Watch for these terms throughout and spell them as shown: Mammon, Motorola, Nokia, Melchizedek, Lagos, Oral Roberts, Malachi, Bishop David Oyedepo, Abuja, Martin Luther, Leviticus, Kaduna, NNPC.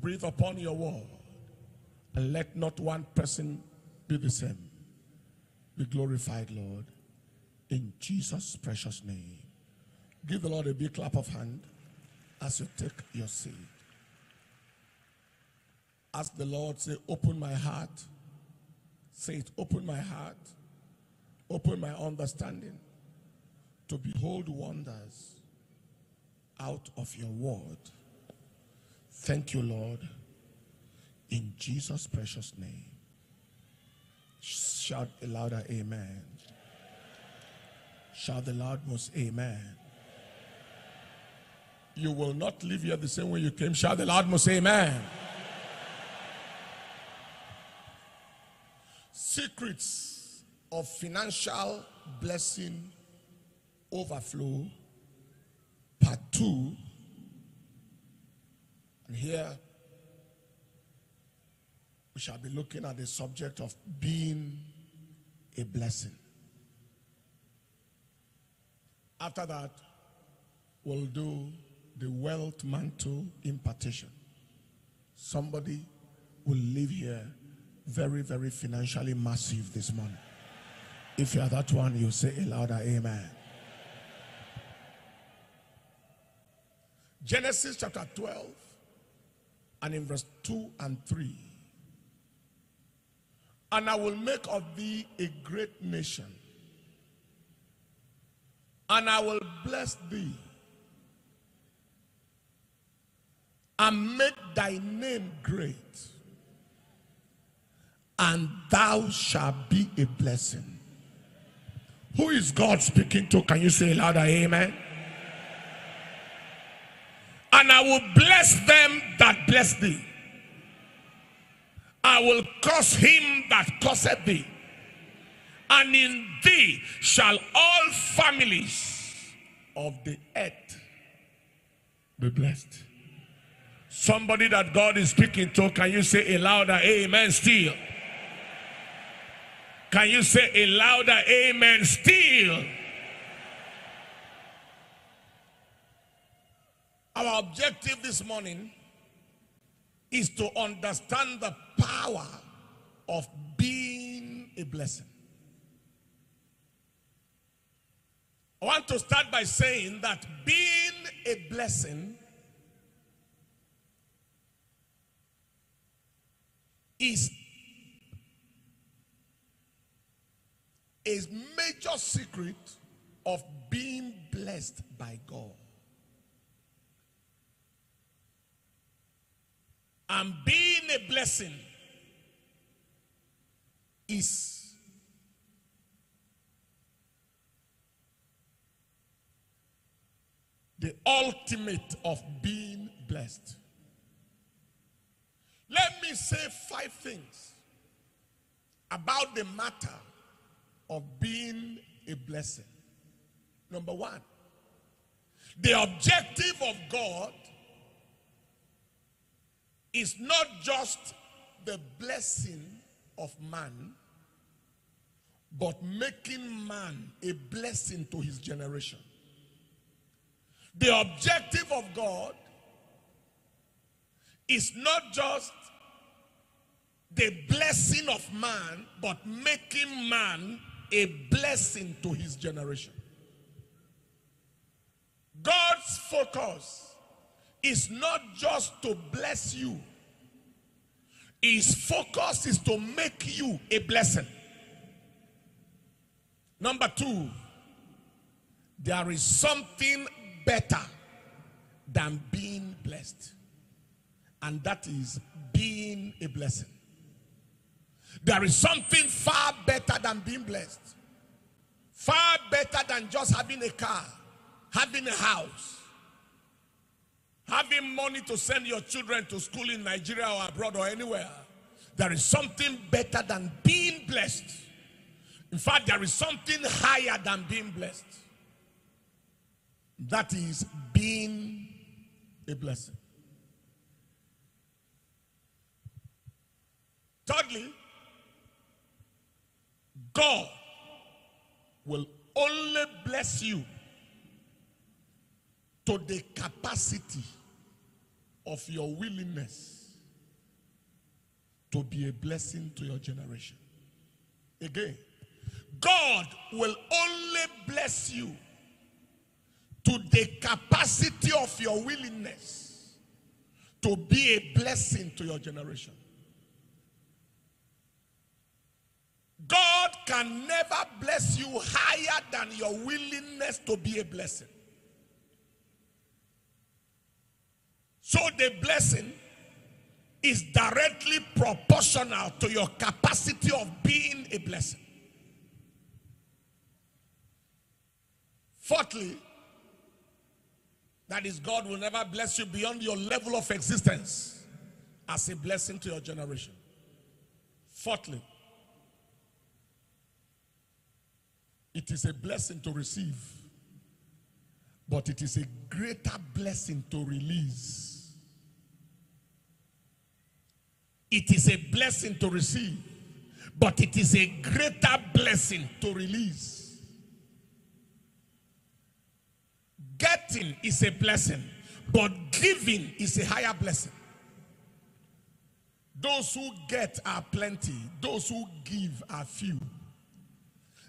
Breathe upon your word, and let not one person be the same. Be glorified, Lord, in Jesus' precious name. Give the Lord a big clap of hand as you take your seat. Ask the Lord, say, open my heart. Say it, open my heart, open my understanding to behold wonders out of your word. Thank you, Lord, in Jesus' precious name. Shout a louder amen. Shout the loudmost amen. You will not leave here the same way you came. Shout the loudmost amen. Secrets of financial blessing overflow, part 2. And here we shall be looking at the subject of being a blessing. After that, we'll do the wealth mantle impartation. Somebody will leave here very, very financially massive this morning. If you are that one, you say a louder amen. Genesis chapter 12 and in verse 2 and 3. And I will make of thee a great nation, and I will bless thee, and make thy name great, and thou shalt be a blessing. Who is God speaking to? Can you say louder amen? And I will bless them that bless thee. I will curse him that curseth thee. And in thee shall all families of the earth be blessed. Somebody that God is speaking to, can you say a louder amen still? Can you say a louder amen still? Our objective this morning is to understand the power of being a blessing. I want to start by saying that being a blessing is a major secret of being blessed by God. And being a blessing is the ultimate of being blessed. Let me say 5 things about the matter of being a blessing. Number 1, the objective of God is not just the blessing of man, but making man a blessing to his generation. The objective of God is not just the blessing of man, but making man a blessing to his generation. God's focus is not just to bless you. His focus is to make you a blessing. Number 2, there is something better than being blessed, and that is being a blessing. There is something far better than being blessed. Far better than just having a car, having a house, having money to send your children to school in Nigeria or abroad or anywhere. There is something better than being blessed. In fact, there is something higher than being blessed. That is being a blessing. Thirdly, God will only bless you to the capacity of your willingness to be a blessing to your generation. Again, God will only bless you to the capacity of your willingness to be a blessing to your generation. God can never bless you higher than your willingness to be a blessing. So the blessing is directly proportional to your capacity of being a blessing. Fourthly, that is, God will never bless you beyond your level of existence as a blessing to your generation. Fourthly, it is a blessing to receive, but it is a greater blessing to release. It is a blessing to receive, but it is a greater blessing to release. Getting is a blessing, but giving is a higher blessing. Those who get are plenty, those who give are few.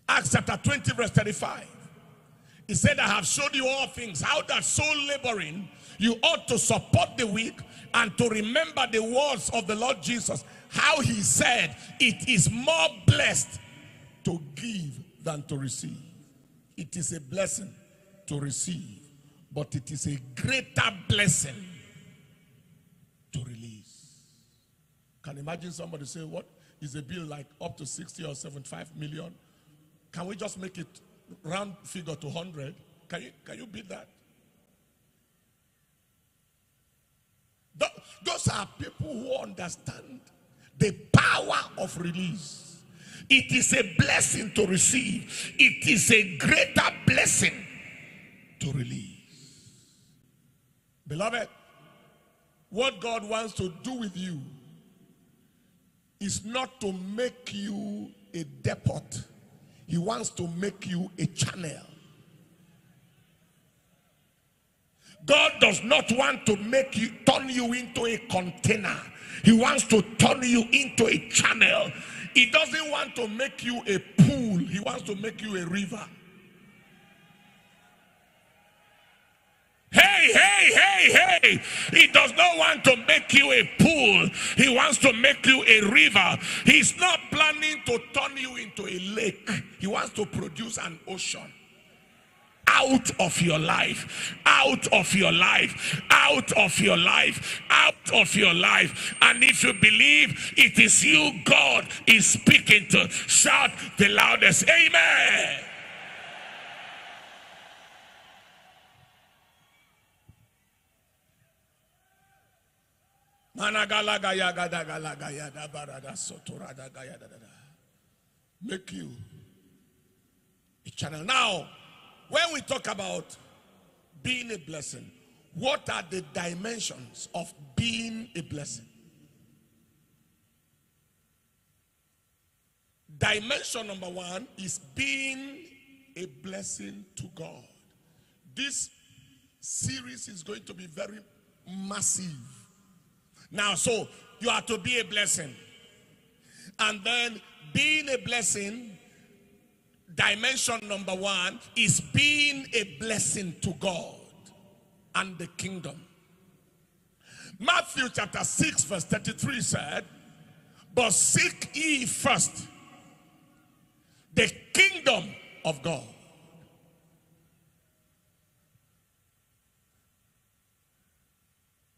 Acts chapter 20 verse 35. He said, I have showed you all things, how that so laboring you ought to support the weak and to remember the words of the Lord Jesus, how he said, it is more blessed to give than to receive. It is a blessing to receive, but it is a greater blessing to release. Can you imagine somebody say, what is a bill like up to 60 or 75 million? Can we just make it round figure to 100? Can you beat that? Those are people who understand the power of release. It is a blessing to receive. It is a greater blessing to release. Beloved, what God wants to do with you is not to make you a depot. He wants to make you a channel. God does not want to make you, turn you into a container. He wants to turn you into a channel. He doesn't want to make you a pool. He wants to make you a river. Hey, hey, hey, hey. He does not want to make you a pool. He wants to make you a river. He's not planning to turn you into a lake. He wants to produce an ocean out of your life, out of your life, out of your life, out of your life. And if you believe it is you God is speaking to, shout the loudest, amen. Make you a channel. Now, when we talk about being a blessing, what are the dimensions of being a blessing? Dimension number one is being a blessing to God. This series is going to be very massive. Now, so you are to be a blessing. And then being a blessing, dimension number one, is being a blessing to God and the kingdom. Matthew chapter 6 verse 33 said, but seek ye first the kingdom of God.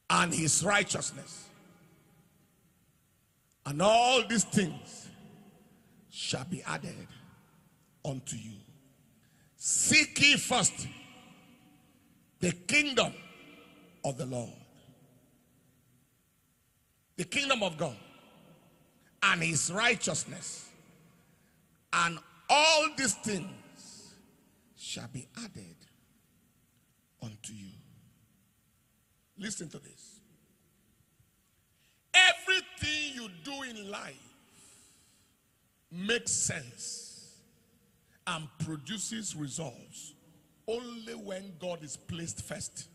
And his righteousness. And all these things shall be added unto you. Seek ye first the kingdom of the Lord. The kingdom of God. And his righteousness. And all these things shall be added unto you. Listen to this. Everything you do in life makes sense and produces results only when God is placed first.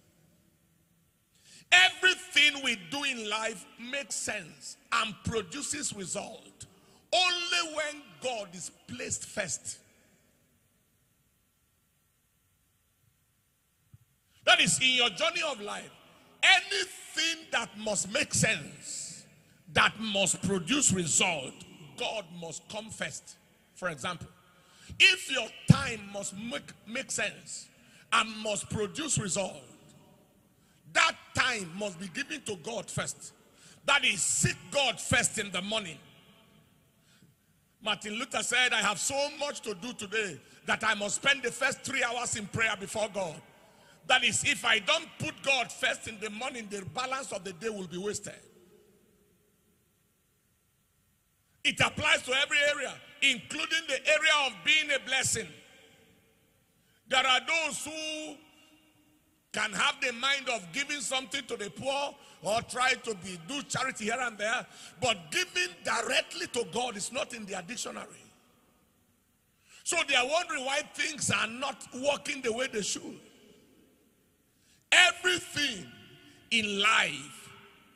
Everything Everything we do in life makes sense and produces result only when God is placed first. That is, in your journey of life, anything that must make sense, that must produce result, God must come first. For example, if your time must make sense and must produce result, that time must be given to God first. That is, seek God first in the morning. Martin Luther said, I have so much to do today that I must spend the first 3 hours in prayer before God. That is, if I don't put God first in the morning, the balance of the day will be wasted. It applies to every area, including the area of being a blessing. There are those who can have the mind of giving something to the poor or try to do charity here and there, but giving directly to God is not in their dictionary. So they are wondering why things are not working the way they should. Everything in life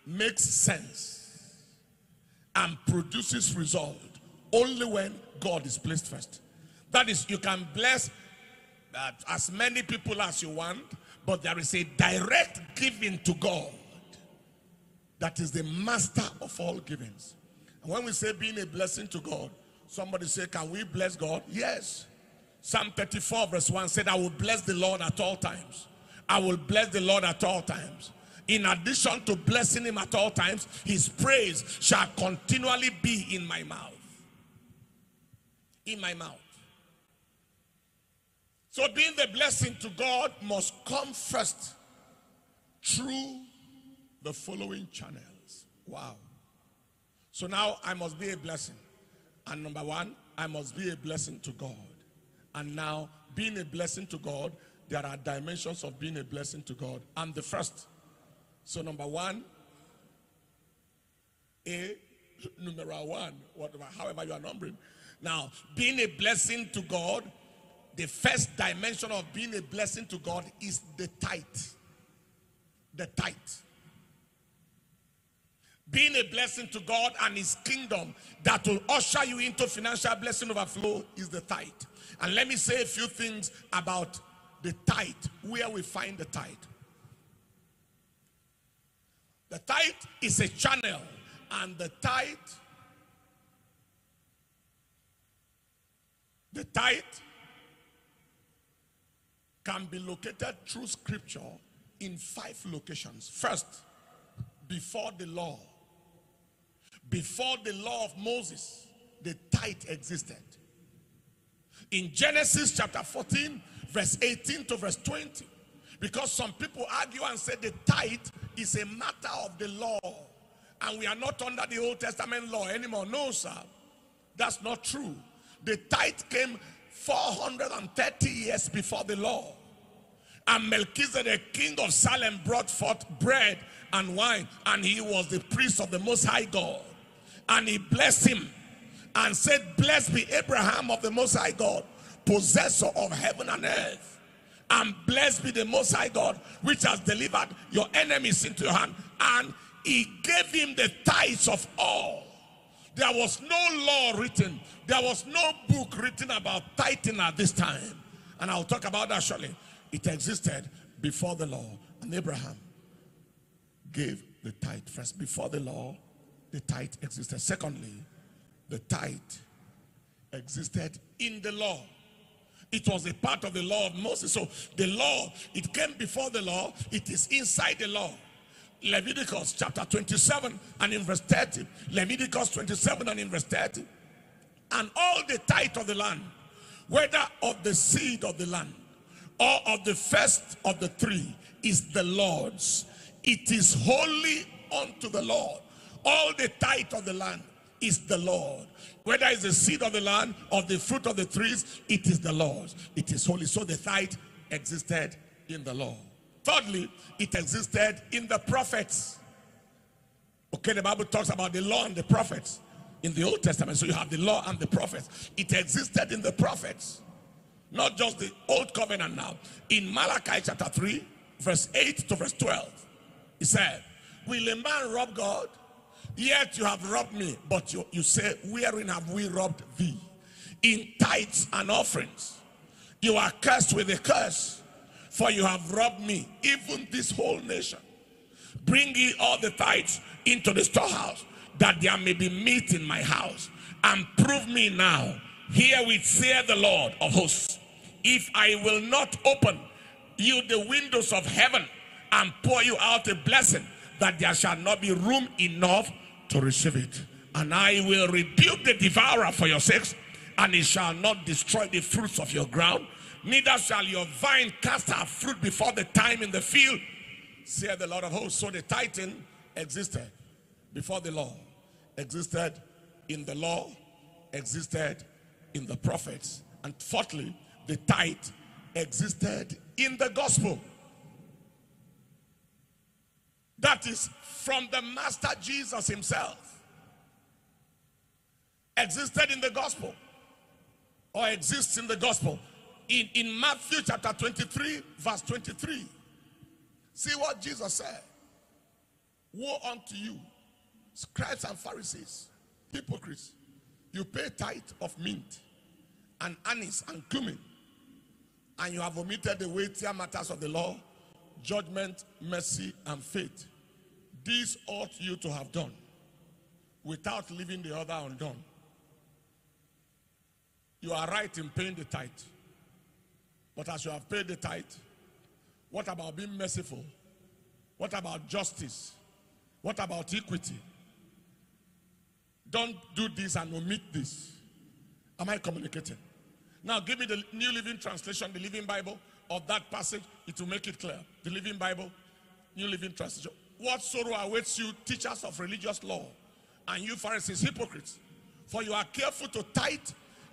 makes sense and produces result only when God is placed first. That is, you can bless as many people as you want, but there is a direct giving to God that is the master of all givings. And when we say being a blessing to God, somebody say, can we bless God? Yes. Psalm 34 verse 1 said, I will bless the Lord at all times. I will bless the Lord at all times. In addition to blessing him at all times, his praise shall continually be in my mouth. In my mouth. So being the blessing to God must come first through the following channels. Wow. So now I must be a blessing. And number one, I must be a blessing to God. And now being a blessing to God, there are dimensions of being a blessing to God. I'm the first. So number one, whatever, however you are numbering. Now, being a blessing to God, the first dimension of being a blessing to God is the tithe. The tithe. Being a blessing to God and his kingdom that will usher you into financial blessing overflow is the tithe. And let me say a few things about the tithe, where we find the tithe. The tithe is a channel, and the tithe can be located through scripture in 5 locations. First, before the law. Before the law of Moses, the tithe existed. In Genesis chapter 14, verse 18 to verse 20. Because some people argue and say the tithe is a matter of the law. And we are not under the Old Testament law anymore. No, sir. That's not true. The tithe came 430 years before the law. And Melchizedek, king of Salem, brought forth bread and wine. And he was the priest of the Most High God. And he blessed him and said, blessed be Abraham of the Most High God, possessor of heaven and earth, and blessed be the Most High God, which has delivered your enemies into your hand. And he gave him the tithes of all. There was no law written. There was no book written about tithing at this time, and I'll talk about that shortly. It existed before the law, and Abraham gave the tithe first. Before the law, the tithe existed. Secondly, the tithe existed in the law. It was a part of the law of Moses. So the law, it came before the law. It is inside the law. Leviticus chapter 27 and in verse 30. Leviticus 27 and in verse 30. And all the tithe of the land, whether of the seed of the land or of the first of the three, is the Lord's. It is holy unto the Lord. All the tithe of the land is the Lord. Whether it's the seed of the land or the fruit of the trees, it is the Lord's. It is holy. So the tithe existed in the law. Thirdly, it existed in the prophets. Okay, the Bible talks about the law and the prophets in the Old Testament. So you have the law and the prophets. It existed in the prophets. Not just the Old Covenant now. In Malachi chapter 3, verse 8 to verse 12, it said, Will a man rob God? Yet you have robbed me. But you say, wherein have we robbed thee? In tithes and offerings. You are cursed with a curse, for you have robbed me, even this whole nation. Bring ye all the tithes into the storehouse, that there may be meat in my house. And prove me now, herewith saith the Lord of hosts, if I will not open you the windows of heaven and pour you out a blessing, that there shall not be room enough to receive it. And I will rebuke the devourer for your sakes, and he shall not destroy the fruits of your ground, neither shall your vine cast her fruit before the time in the field, saith the Lord of hosts. So the Titan existed before the law, existed in the law, existed in the prophets, and fourthly, the tithe existed in the gospel. That is from the Master Jesus himself. Existed in the gospel, or exists in the gospel. In Matthew chapter 23, verse 23, see what Jesus said. Woe unto you, scribes and Pharisees, hypocrites! You pay tithe of mint and anise and cumin, and you have omitted the weightier matters of the law, judgment, mercy, and faith. These ought you to have done, without leaving the other undone. You are right in paying the tithe, but as you have paid the tithe, what about being merciful? What about justice? What about equity? Don't do this and omit this. Am I communicating? Now give me the New Living Translation, the Living Bible, of that passage. It will make it clear. The Living Bible, New Living Translation. What sorrow awaits you, teachers of religious law, and you Pharisees, hypocrites, for you are careful to tithe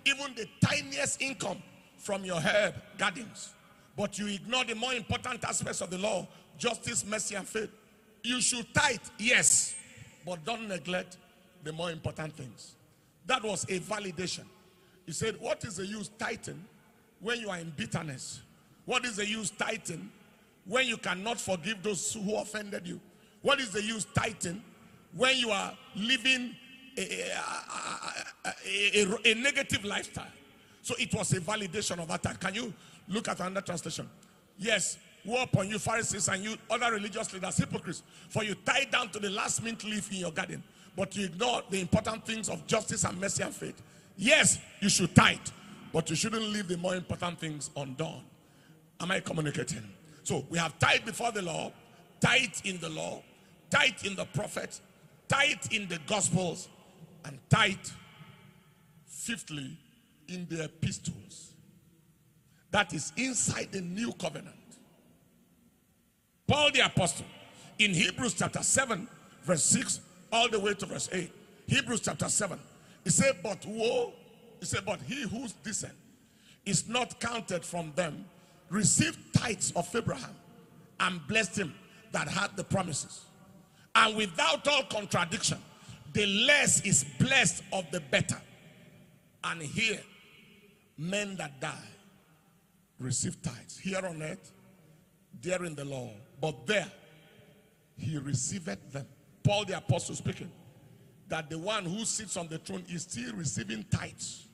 even the tiniest income from your herb gardens, but you ignore the more important aspects of the law, justice, mercy, and faith. You should tithe, yes, but don't neglect the more important things. That was a validation. He said, what is the use tithing when you are in bitterness? What is the use tithing when you cannot forgive those who offended you? What is the use tithing when you are living a negative lifestyle? So it was a validation of that. Can you look at another translation? Yes, woe upon you Pharisees and you other religious leaders, hypocrites, for you tie down to the last mint leaf in your garden, but you ignore the important things of justice and mercy and faith. Yes, you should tithe, but you shouldn't leave the more important things undone. Am I communicating? So we have tithe before the law, tithe in the law, tithe in the prophets, tithe in the gospels, and tithe, fifthly, in the epistles. That is inside the new covenant. Paul the apostle, in Hebrews chapter 7, verse 6, all the way to verse 8. Hebrews chapter 7. He said, but woe, he said, but he whose descent is not counted from them received tithes of Abraham and blessed him that had the promises. And without all contradiction, the less is blessed of the better. And here, men that die receive tithes. Here on earth, there in the law, but there, he receiveth them. Paul the apostle speaking, that the one who sits on the throne is still receiving tithes.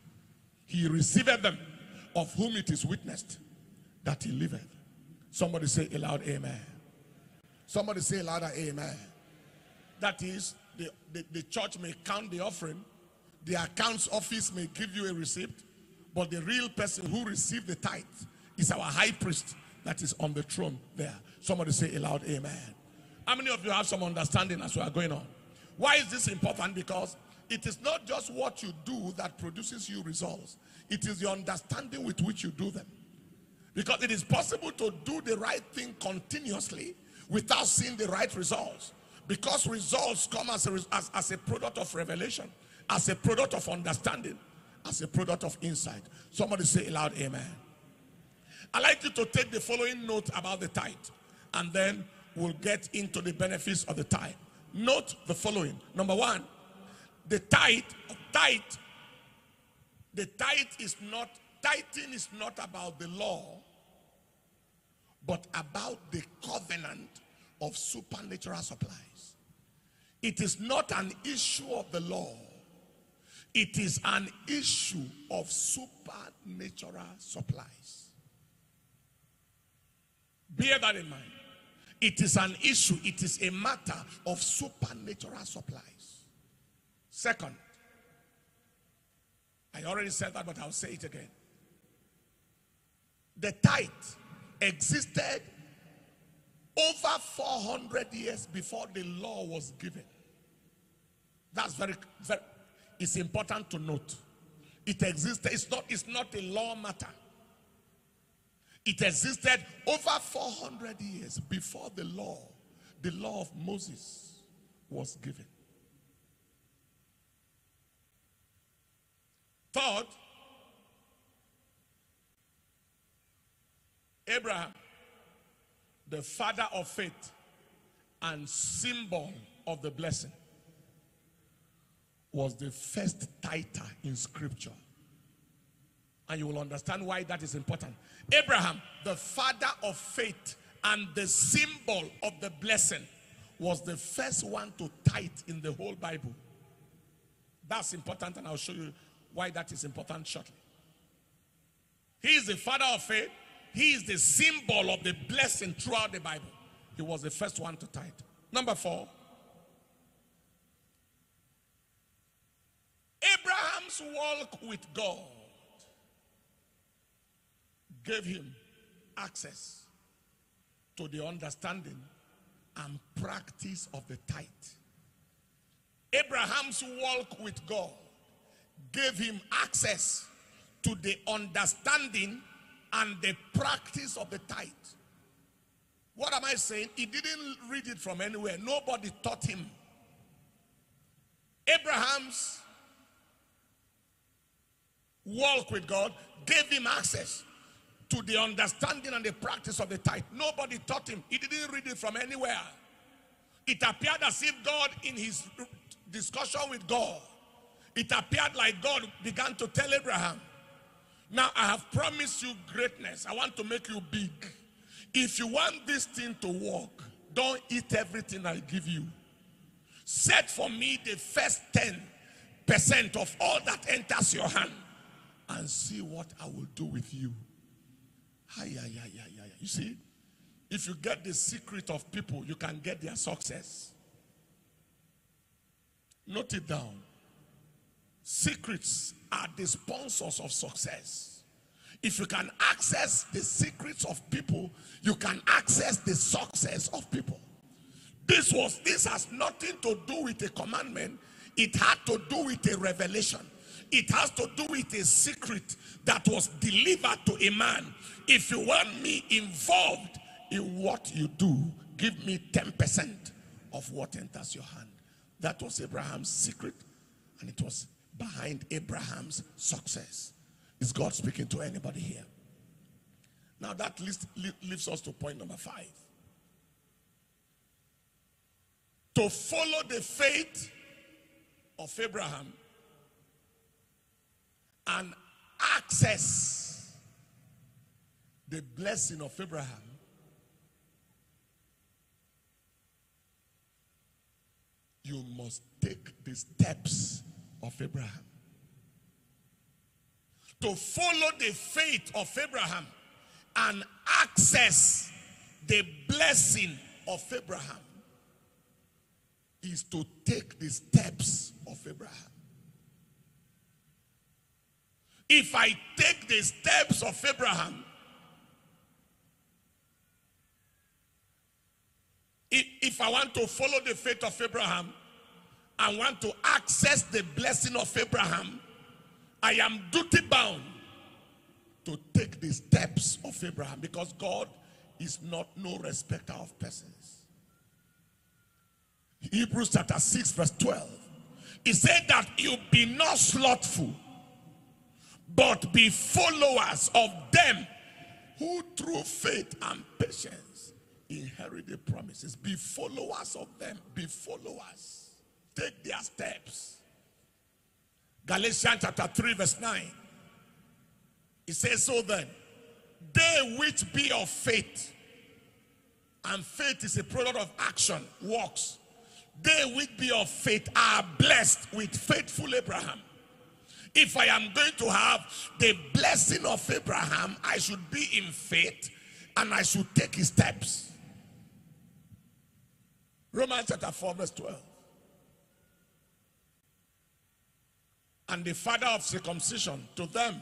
He receiveth them, of whom it is witnessed that he liveth. Somebody say aloud, amen. Somebody say louder, amen. That is, the church may count the offering, the accounts office may give you a receipt, but the real person who received the tithe is our high priest that is on the throne there. Somebody say aloud, amen. How many of you have some understanding as we are going on? Why is this important? Because it is not just what you do that produces you results. It is the understanding with which you do them. Because it is possible to do the right thing continuously without seeing the right results. Because results come as a product of revelation, as a product of understanding, as a product of insight. Somebody say aloud, amen. I'd like you to take the following note about the tithe, and then we'll get into the benefits of the tithe. Note the following. Number one, tithing is not about the law, but about the covenant of supernatural supplies. It is not an issue of the law. It is an issue of supernatural supplies. Bear that in mind. It is an issue. It is a matter of supernatural supplies. Second, I already said that, but I'll say it again. The tithe existed over 400 years before the law was given. That's very, very, it's important to note. It existed, it's not a law matter. It existed over 400 years before the law of Moses was given. Third, Abraham, the father of faith and symbol of the blessing, was the first tither in Scripture. And you will understand why that is important. Abraham, the father of faith and the symbol of the blessing, was the first one to tithe in the whole Bible. That's important, and I'll show you why that is important shortly. He is the father of faith. He is the symbol of the blessing throughout the Bible. He was the first one to tithe. Number four, Abraham's walk with God gave him access to the understanding and practice of the tithe. Abraham's walk with God gave him access to the understanding and the practice of the tithe. What am I saying? He didn't read it from anywhere. Nobody taught him. Abraham's walk with God gave him access to the understanding and the practice of the tithe. Nobody taught him. He didn't read it from anywhere. It appeared as if God, in his discussion with God, it appeared like God began to tell Abraham, now I have promised you greatness. I want to make you big. If you want this thing to work, don't eat everything I give you. Set for me the first 10% of all that enters your hand and see what I will do with you. You see, if you get the secret of people, you can get their success. Note it down. Secrets are the sponsors of success. If you can access the secrets of people, you can access the success of people. This has nothing to do with a commandment. It had to do with a revelation. It has to do with a secret that was delivered to a man. If you want me involved in what you do, give me 10% of what enters your hand. That was Abraham's secret, and it was behind Abraham's success. Is God speaking to anybody here? Now that list leaves us to point number five. To follow the faith of Abraham and access the blessing of Abraham you must take the steps of Abraham. To follow the faith of Abraham and access the blessing of Abraham is to take the steps of Abraham. If I take the steps of Abraham, if I want to follow the faith of Abraham, I want to access the blessing of Abraham, I am duty bound to take the steps of Abraham, because God is no respecter of persons. Hebrews chapter 6 verse 12. It said that you be not slothful, but be followers of them who through faith and patience inherit the promises. Be followers of them. Be followers. Take their steps. Galatians chapter 3 verse 9. It says, so then, they which be of faith, and faith is a product of action, works. They which be of faith are blessed with faithful Abraham. If I am going to have the blessing of Abraham, I should be in faith and I should take his steps. Romans chapter 4 verse 12. And the father of circumcision to them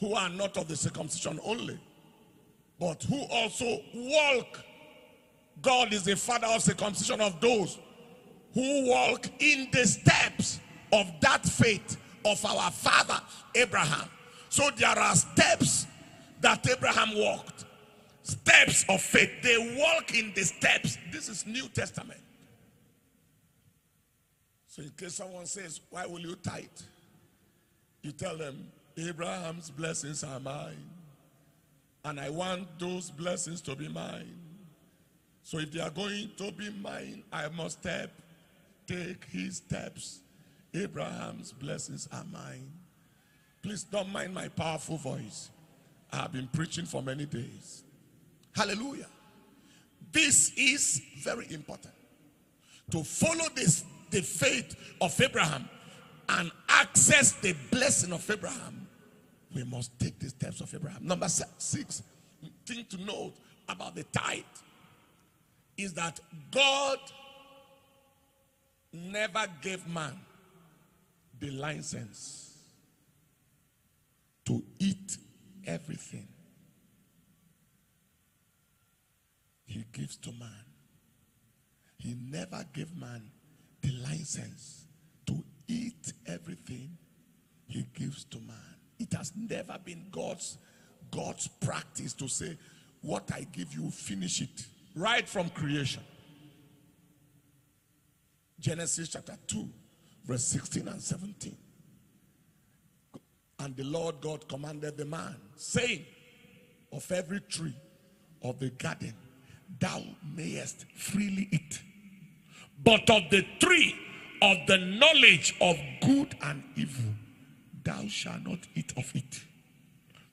who are not of the circumcision only, but who also walk. God is the father of circumcision of those who walk in the steps of that faith of our father Abraham. So there are steps that Abraham walked. Steps of faith. They walk in the steps. This is New Testament. So in case someone says, why will you tithe? You tell them, Abraham's blessings are mine. And I want those blessings to be mine. So if they are going to be mine, I must take his steps. Abraham's blessings are mine. Please don't mind my powerful voice. I have been preaching for many days. Hallelujah. This is very important. To follow this, the faith of Abraham, and access the blessing of Abraham, we must take the steps of Abraham. Number 6, thing to note about the tithe is that God never gave man the license to eat everything he gives to man. He never gave man the license to eat everything he gives to man. It has never been God's practice to say, what I give you, finish it. Right from creation. Genesis chapter 2, verse 16 and 17. And the Lord God commanded the man, saying, of every tree of the garden thou mayest freely eat, but of the tree of the knowledge of good and evil thou shalt not eat of it.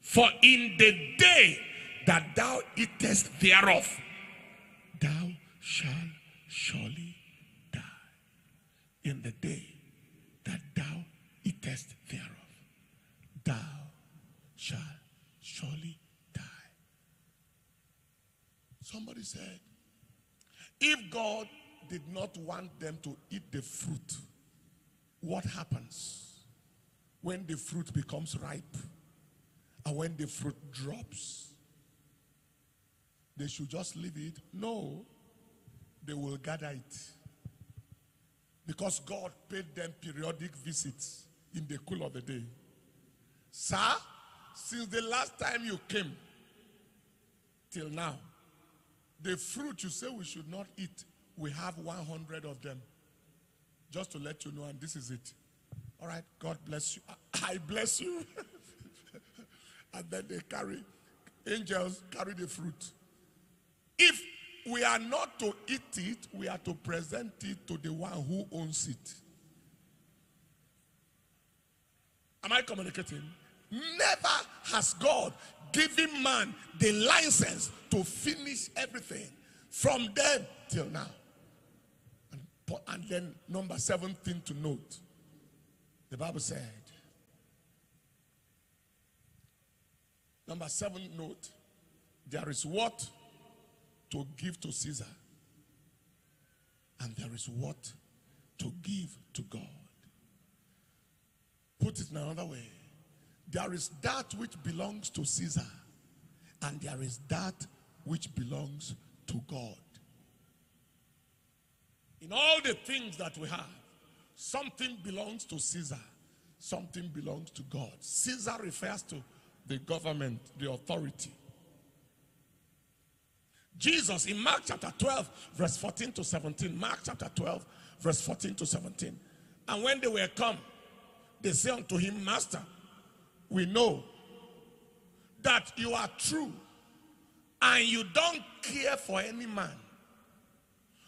For in the day that thou eatest thereof, thou shalt surely die. In the day that thou eatest thereof, thou shalt surely die. Somebody said, if God did not want them to eat the fruit, what happens when the fruit becomes ripe and when the fruit drops? They should just leave it? No, they will gather it. Because God paid them periodic visits in the cool of the day. Sir, since the last time you came till now, the fruit you say we should not eat, we have 100 of them. Just to let you know, and this is it. All right, God bless you. I bless you. And then they carry, angels carry the fruit. If we are not to eat it, we are to present it to the one who owns it. Am I communicating? Never has God given man the license to finish everything from then till now. And then number 7 thing to note. The Bible said, number 7 note, there is what to give to Caesar, and there is what to give to God. Put it in another way. There is that which belongs to Caesar, and there is that which belongs to God. In all the things that we have, something belongs to Caesar, something belongs to God. Caesar refers to the government, the authority. Jesus, in Mark chapter 12, verse 14 to 17. Mark chapter 12, verse 14 to 17. And when they were come, they say unto him, Master, we know that you are true, and you don't care for any man.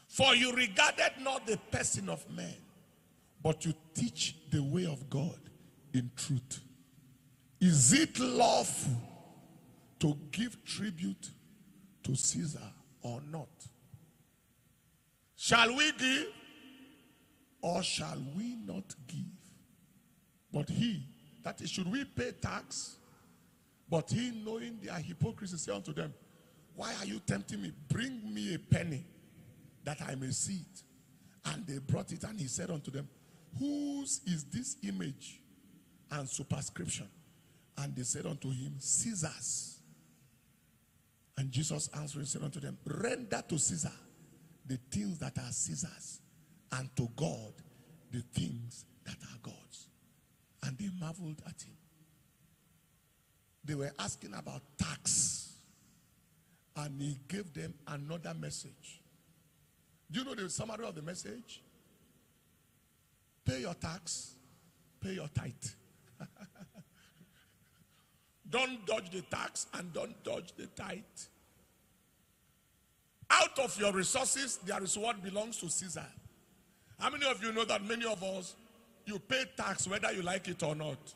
For you regarded not the person of man, but you teach the way of God in truth. Is it lawful to give tribute to Caesar or not? Shall we give or shall we not give? But he, that is, should we pay tax? But he, knowing their hypocrisy, said unto them, why are you tempting me? Bring me a penny, that I may see it. And they brought it, and he said unto them, whose is this image and superscription? And they said unto him, Caesar's. And Jesus answering said unto them, render to Caesar the things that are Caesar's, and to God the things that are God's. And they marveled at him. They were asking about tax, and he gave them another message. Do you know the summary of the message? Pay your tax, pay your tithe. Don't dodge the tax and don't dodge the tithe. Out of your resources, there is what belongs to Caesar. How many of you know that many of us, you pay tax whether you like it or not?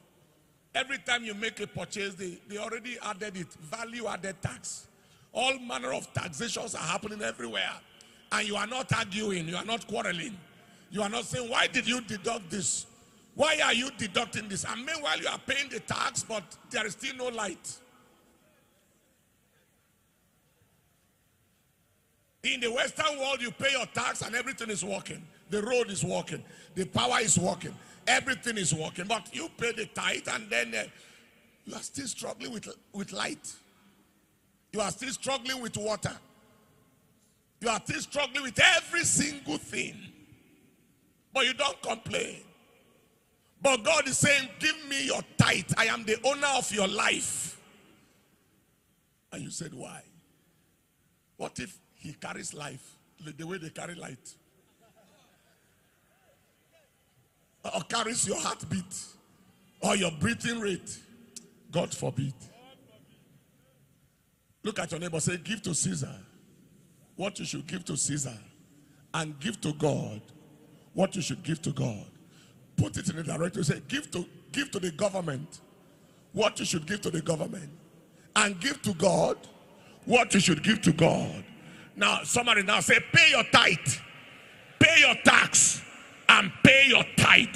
Every time you make a purchase, they already added it, value added tax. All manner of taxations are happening everywhere. And you are not arguing, you are not quarreling. You are not saying, why did you deduct this? Why are you deducting this? And meanwhile, you are paying the tax, but there is still no light. In the Western world, you pay your tax and everything is working. The road is working. The power is working. Everything is working. But you pay the tithe and then you are still struggling with light. You are still struggling with water. You are still struggling with every single thing. But you don't complain. But God is saying, give me your tithe. I am the owner of your life. And you said, why? What if he carries life the way they carry light? Or carries your heartbeat? Or your breathing rate? God forbid. Look at your neighbor, say, give to Caesar what you should give to Caesar, and give to God what you should give to God. Put it in the directory. Say, give to the government what you should give to the government, and give to God what you should give to God. Now, somebody now say, pay your tithe, pay your tax, and pay your tithe.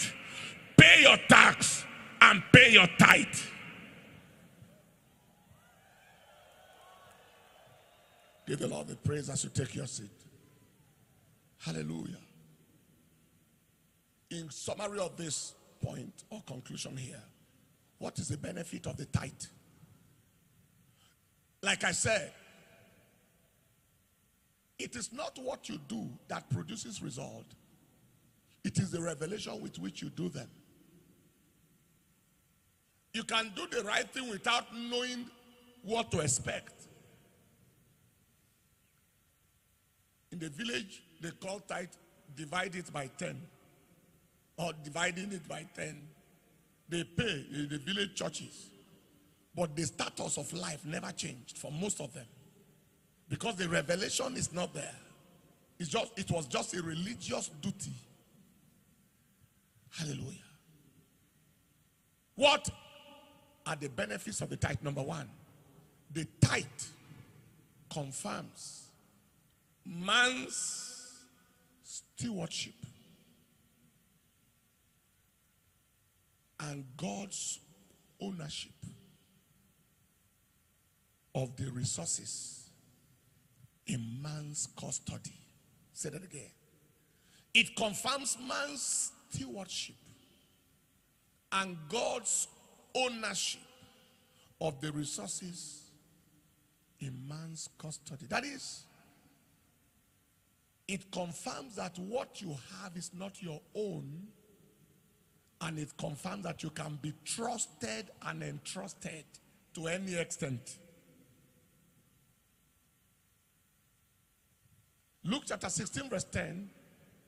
Pay your tax and pay your tithe. Give the Lord the praise as you take your seat. Hallelujah. In summary of this point or conclusion here, what is the benefit of the tithe? Like I said, it is not what you do that produces result. It is the revelation with which you do them. You can do the right thing without knowing what to expect. In the village, they call tithe, divide it by 10. Or dividing it by 10. They pay in the village churches. But the status of life never changed for most of them. Because the revelation is not there. It was just a religious duty. Hallelujah. What are the benefits of the tithe? Number one, the tithe confirms man's stewardship and God's ownership of the resources in man's custody. Say that again. It confirms man's stewardship and God's ownership of the resources in man's custody. That is, it confirms that what you have is not your own, and it confirms that you can be trusted and entrusted to any extent. Luke chapter 16 verse 10,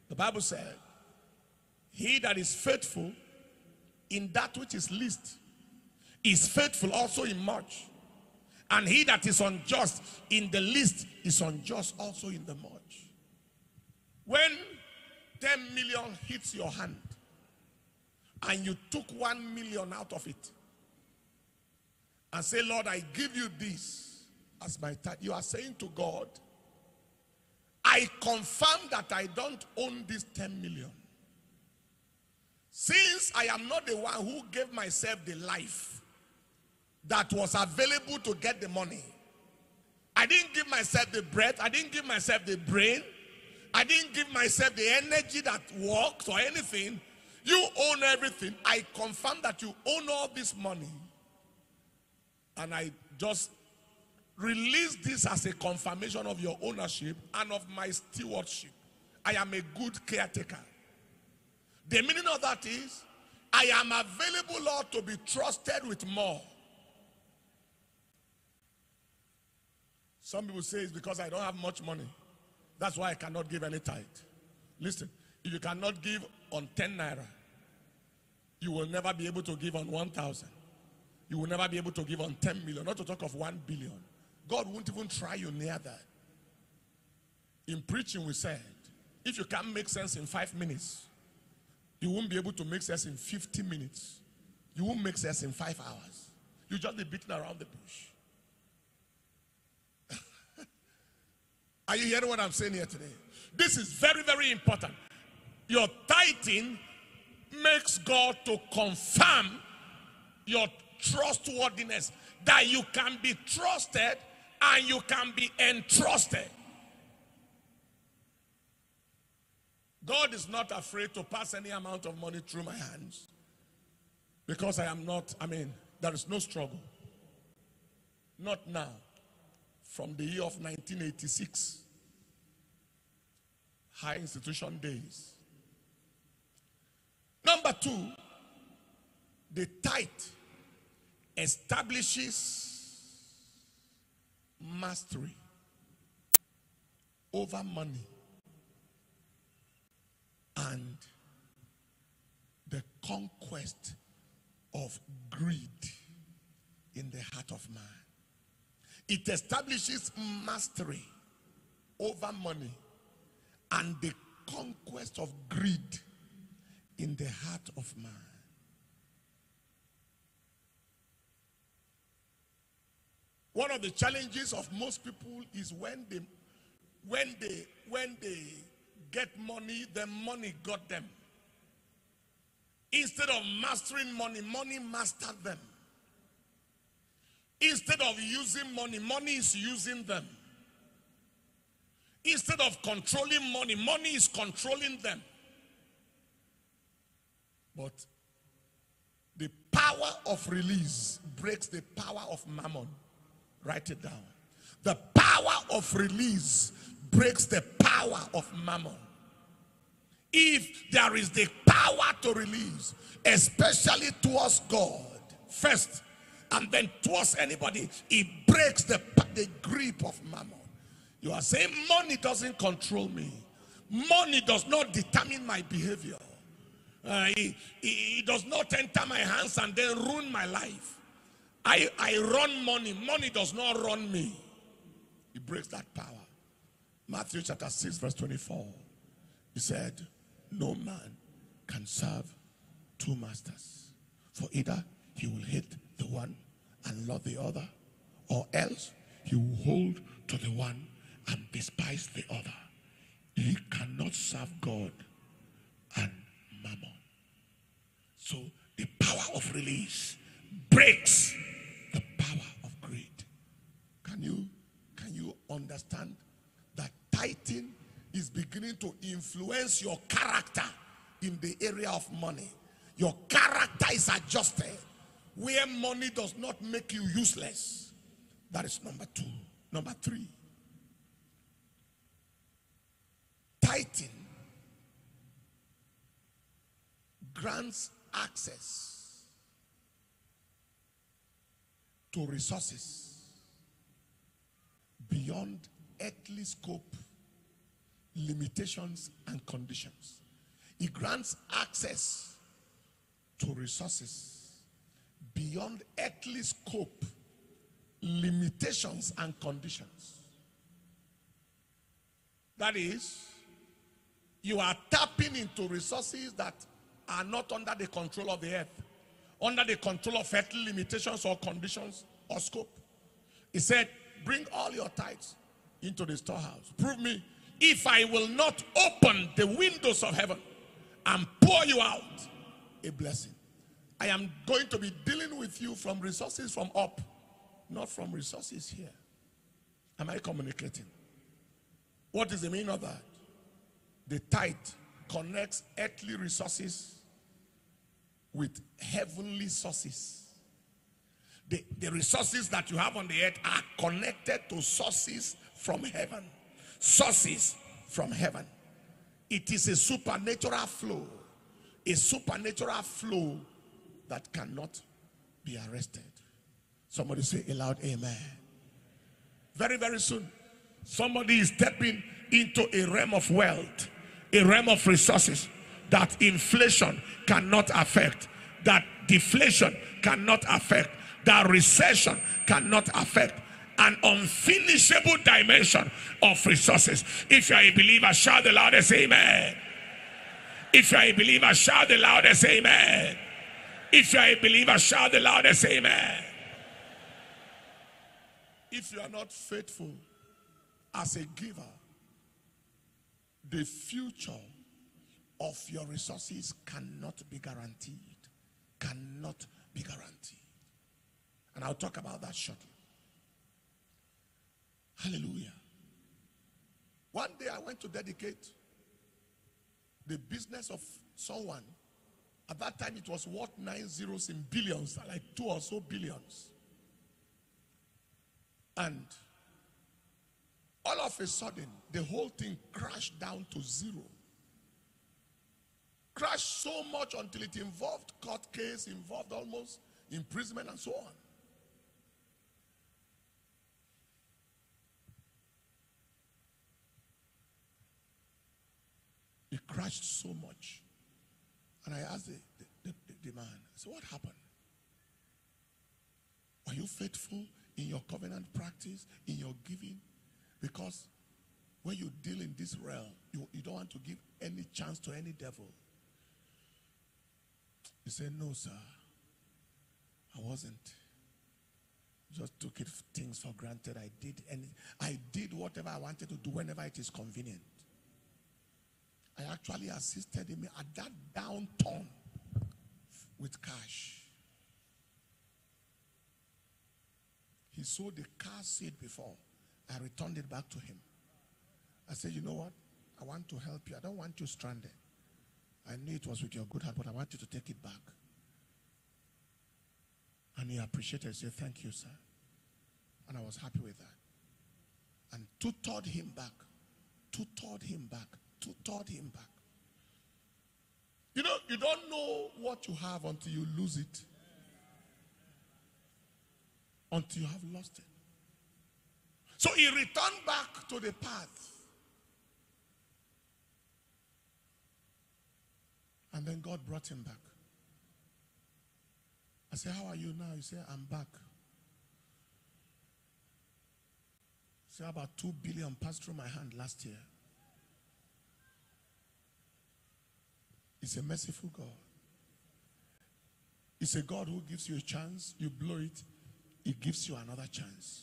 the Bible said, he that is faithful in that which is least is faithful also in much. And he that is unjust in the least is unjust also in the much. When 10 million hits your hand and you took 1 million out of it and say, Lord, I give you this as my tithe, you are saying to God, I confirm that I don't own this 10 million. Since I am not the one who gave myself the life that was available to get the money, I didn't give myself the breath, I didn't give myself the brain, I didn't give myself the energy that works or anything. You own everything. I confirm that you own all this money. And I just release this as a confirmation of your ownership and of my stewardship. I am a good caretaker. The meaning of that is, I am available, Lord, to be trusted with more. Some people say it's because I don't have much money. That's why I cannot give any tithe. Listen, if you cannot give on 10 naira, you will never be able to give on 1,000. You will never be able to give on 10 million, not to talk of 1 billion. God won't even try you near that. In preaching, we said, if you can't make sense in 5 minutes, you won't be able to make sense in 50 minutes. You won't make sense in 5 hours. You'll just be beaten around the bush. Are you hearing what I'm saying here today? This is very, very important. Your tithing makes God to confirm your trustworthiness, that you can be trusted and you can be entrusted. God is not afraid to pass any amount of money through my hands, because there is no struggle. Not now. From the year of 1986, high institution days. Number 2, the tithe establishes mastery over money and the conquest of greed in the heart of man. It establishes mastery over money and the conquest of greed in the heart of man. One of the challenges of most people is when they get money, the money got them. Instead of mastering money, money mastered them. Instead of using money, money is using them. Instead of controlling money, money is controlling them. But the power of release breaks the power of mammon. Write it down. The power of release breaks the power of mammon. If there is the power to release, especially towards God first, and then towards anybody, it breaks the grip of mammon. You are saying money doesn't control me. Money does not determine my behavior. It does not enter my hands and then ruin my life. I run money. Money does not run me. It breaks that power. Matthew chapter 6 verse 24. He said, no man can serve two masters. For either he will hate the one and love the other, or else he will hold to the one and despise the other. He cannot serve God and mammon. So the power of release breaks the power of greed. Can you understand that tithing is beginning to influence your character in the area of money? Your character is adjusted where money does not make you useless. That is number 2. Number 3, tithing grants access to resources beyond earthly scope, limitations, and conditions. It grants access to resources beyond earthly scope, limitations, and conditions. That is, you are tapping into resources that are not under the control of the earth, under the control of earthly limitations or conditions or scope. He said, bring all your tithes into the storehouse. Prove me if I will not open the windows of heaven and pour you out a blessing. I am going to be dealing with you from resources from up, not from resources here. Am I communicating? What is the meaning of that? The tithe connects earthly resources with heavenly sources. The resources that you have on the earth are connected to sources from heaven. Sources from heaven. It is a supernatural flow. A supernatural flow that cannot be arrested. Somebody say a loud amen. Very, very soon, somebody is stepping into a realm of wealth, a realm of resources that inflation cannot affect, that deflation cannot affect, that recession cannot affect. An unfinishable dimension of resources. If you are a believer, shout the loudest amen. If you are a believer, shout the loudest amen. If you are a believer, shout the loudest amen. If you are not faithful as a giver, the future of your resources cannot be guaranteed. Cannot be guaranteed. And I'll talk about that shortly. Hallelujah. One day I went to dedicate the business of someone. At that time it was worth 9 zeros in billions, like 2 or so billions. And all of a sudden, the whole thing crashed down to zero. Crashed so much until it involved court case, involved almost imprisonment and so on. It crashed so much. And I asked the man, so what happened? Were you faithful in your covenant practice, in your giving? Because when you deal in this realm, you don't want to give any chance to any devil. He said, no, sir. I wasn't. Just took things for granted. I did whatever I wanted to do whenever it is convenient. I actually assisted him at that downturn with cash. He sold the car seat before. I returned it back to him. I said, you know what? I want to help you. I don't want you stranded. I knew it was with your good heart, but I want you to take it back. And he appreciated it. He said, thank you, sir. And I was happy with that. And tutored him back. Tutored him back. Taught him back. You know, you don't know what you have until you lose it. Until you have lost it. So he returned back to the path. And then God brought him back. I said, how are you now? He said, I'm back. He said, about 2 billion passed through my hand last year. It's a merciful God. It's a God who gives you a chance, you blow it, He gives you another chance.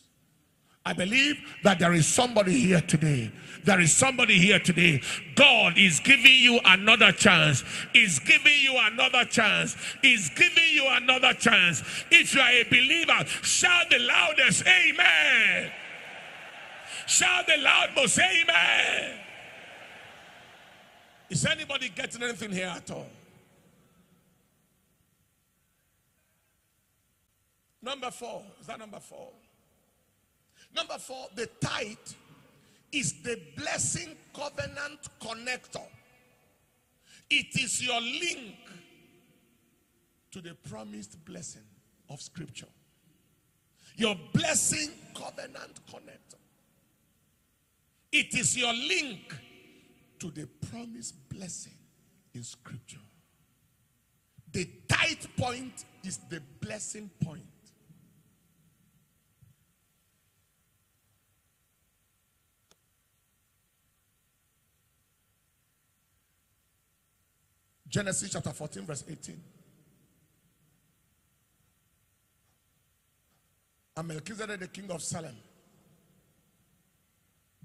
I believe that there is somebody here today. There is somebody here today. God is giving you another chance. He's giving you another chance. He's giving you another chance. If you are a believer, shout the loudest, amen. Shout the loudest, amen. Is anybody getting anything here at all? Number 4. Is that number 4? Number 4, the tithe is the blessing covenant connector. It is your link to the promised blessing of Scripture. Your blessing covenant connector. It is your link to the promised blessing in Scripture. The tithe point is the blessing point. Genesis chapter 14 verse 18. And Melchizedek the king of Salem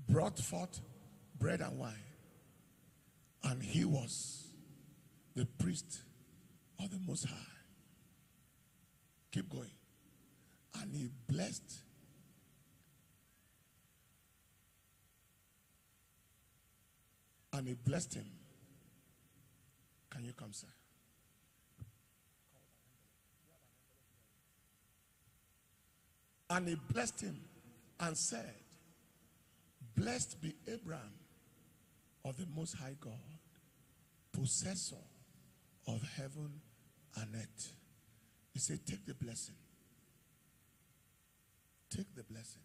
brought forth bread and wine. And he was the priest of the Most High. Keep going. And he blessed him. Can you come, sir? And he blessed him and said, blessed be Abraham of the Most High God, possessor of heaven and earth. He said, take the blessing. Take the blessing.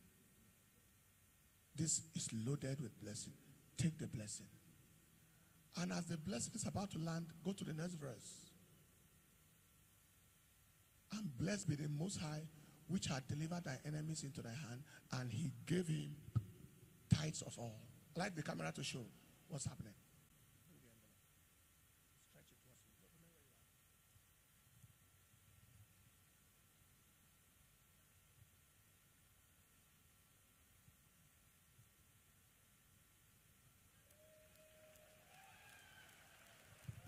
This is loaded with blessing. Take the blessing. And as the blessing is about to land, go to the next verse. And blessed be the Most High, which had delivered thy enemies into thy hand, and he gave him tithes of all. I'd like the camera to show what's happening.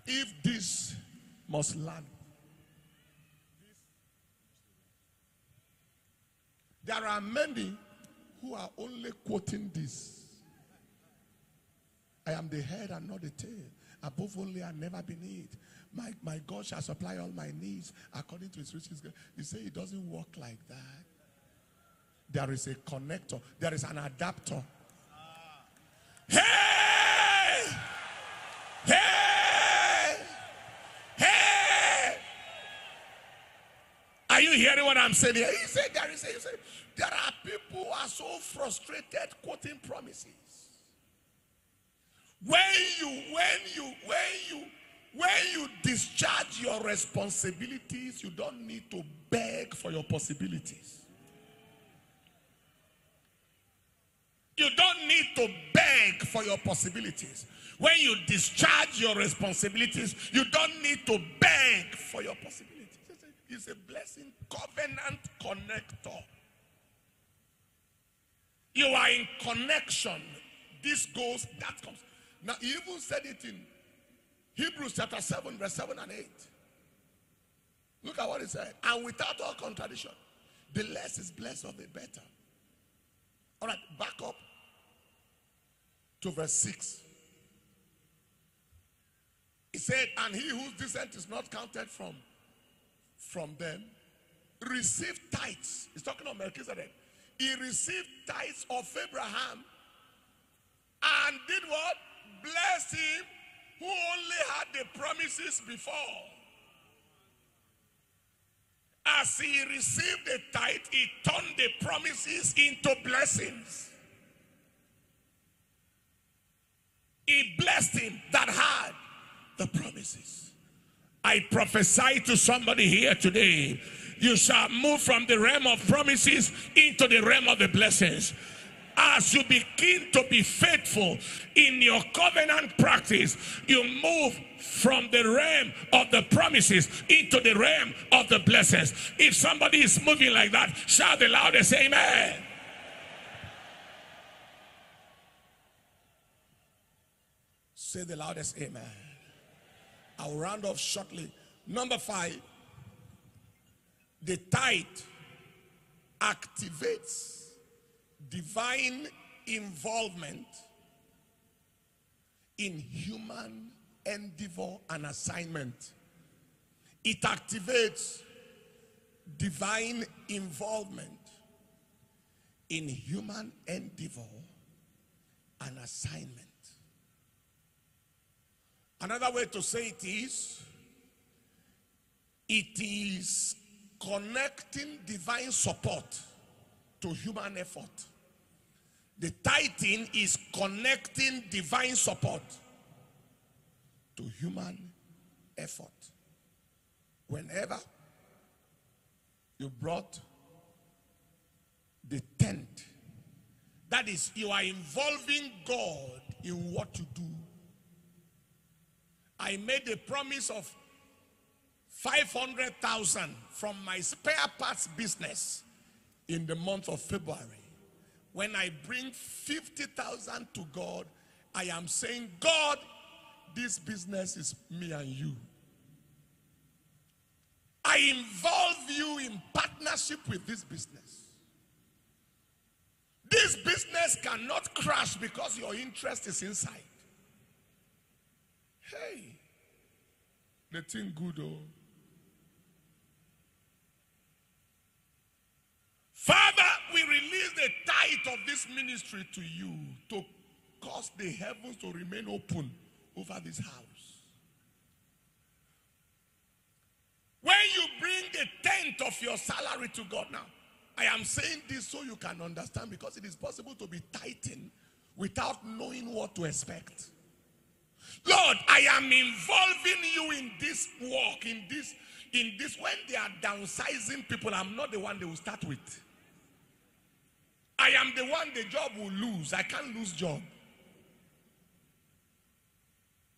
If this must land, there are many who are only quoting this. I am the head and not the tail. Above only and never beneath. My God shall supply all my needs according to his riches. You say it doesn't work like that. There is a connector. There is an adapter. Hey! Hey! Hey! Are you hearing what I'm saying here? He said there is a, there are people who are so frustrated quoting promises. When you discharge your responsibilities, you don't need to beg for your possibilities. You don't need to beg for your possibilities. When you discharge your responsibilities, you don't need to beg for your possibilities. It's a blessing covenant connector. You are in connection. This goes, that comes. Now, he even said it in Hebrews chapter 7, verse 7 and 8. Look at what he said. And without all contradiction, the less is blessed of the better. All right, back up to verse 6. He said, and he whose descent is not counted from them, received tithes. He's talking of Melchizedek. He received tithes of Abraham and did what? Bless him who only had the promises before. As he received the tithe, he turned the promises into blessings. He blessed him that had the promises. I prophesy to somebody here today, you shall move from the realm of promises into the realm of the blessings. As you begin to be faithful in your covenant practice, you move from the realm of the promises into the realm of the blessings. If somebody is moving like that, shout the loudest amen. Say the loudest amen. I'll round off shortly. Number 5, the tithe activates divine involvement in human endeavor and assignment. It activates divine involvement in human endeavor and assignment. Another way to say it is connecting divine support to human effort. The tithing is connecting divine support to human effort. Whenever you brought the tenth, that is, you are involving God in what you do. I made a promise of 500,000 from my spare parts business in the month of February. When I bring 50,000 to God, I am saying, God, this business is me and you. involve you in partnership with this business. This business cannot crash because your interest is inside. Hey, nothing good, oh. Father, we release the tithe of this ministry to you to cause the heavens to remain open over this house. When you bring the tenth of your salary to God now, I am saying this so you can understand, because it is possible to be tithing without knowing what to expect. Lord, I am involving you in this work, in this. When they are downsizing people, I'm not the one they will start with. I am the one the job will lose. I can't lose job.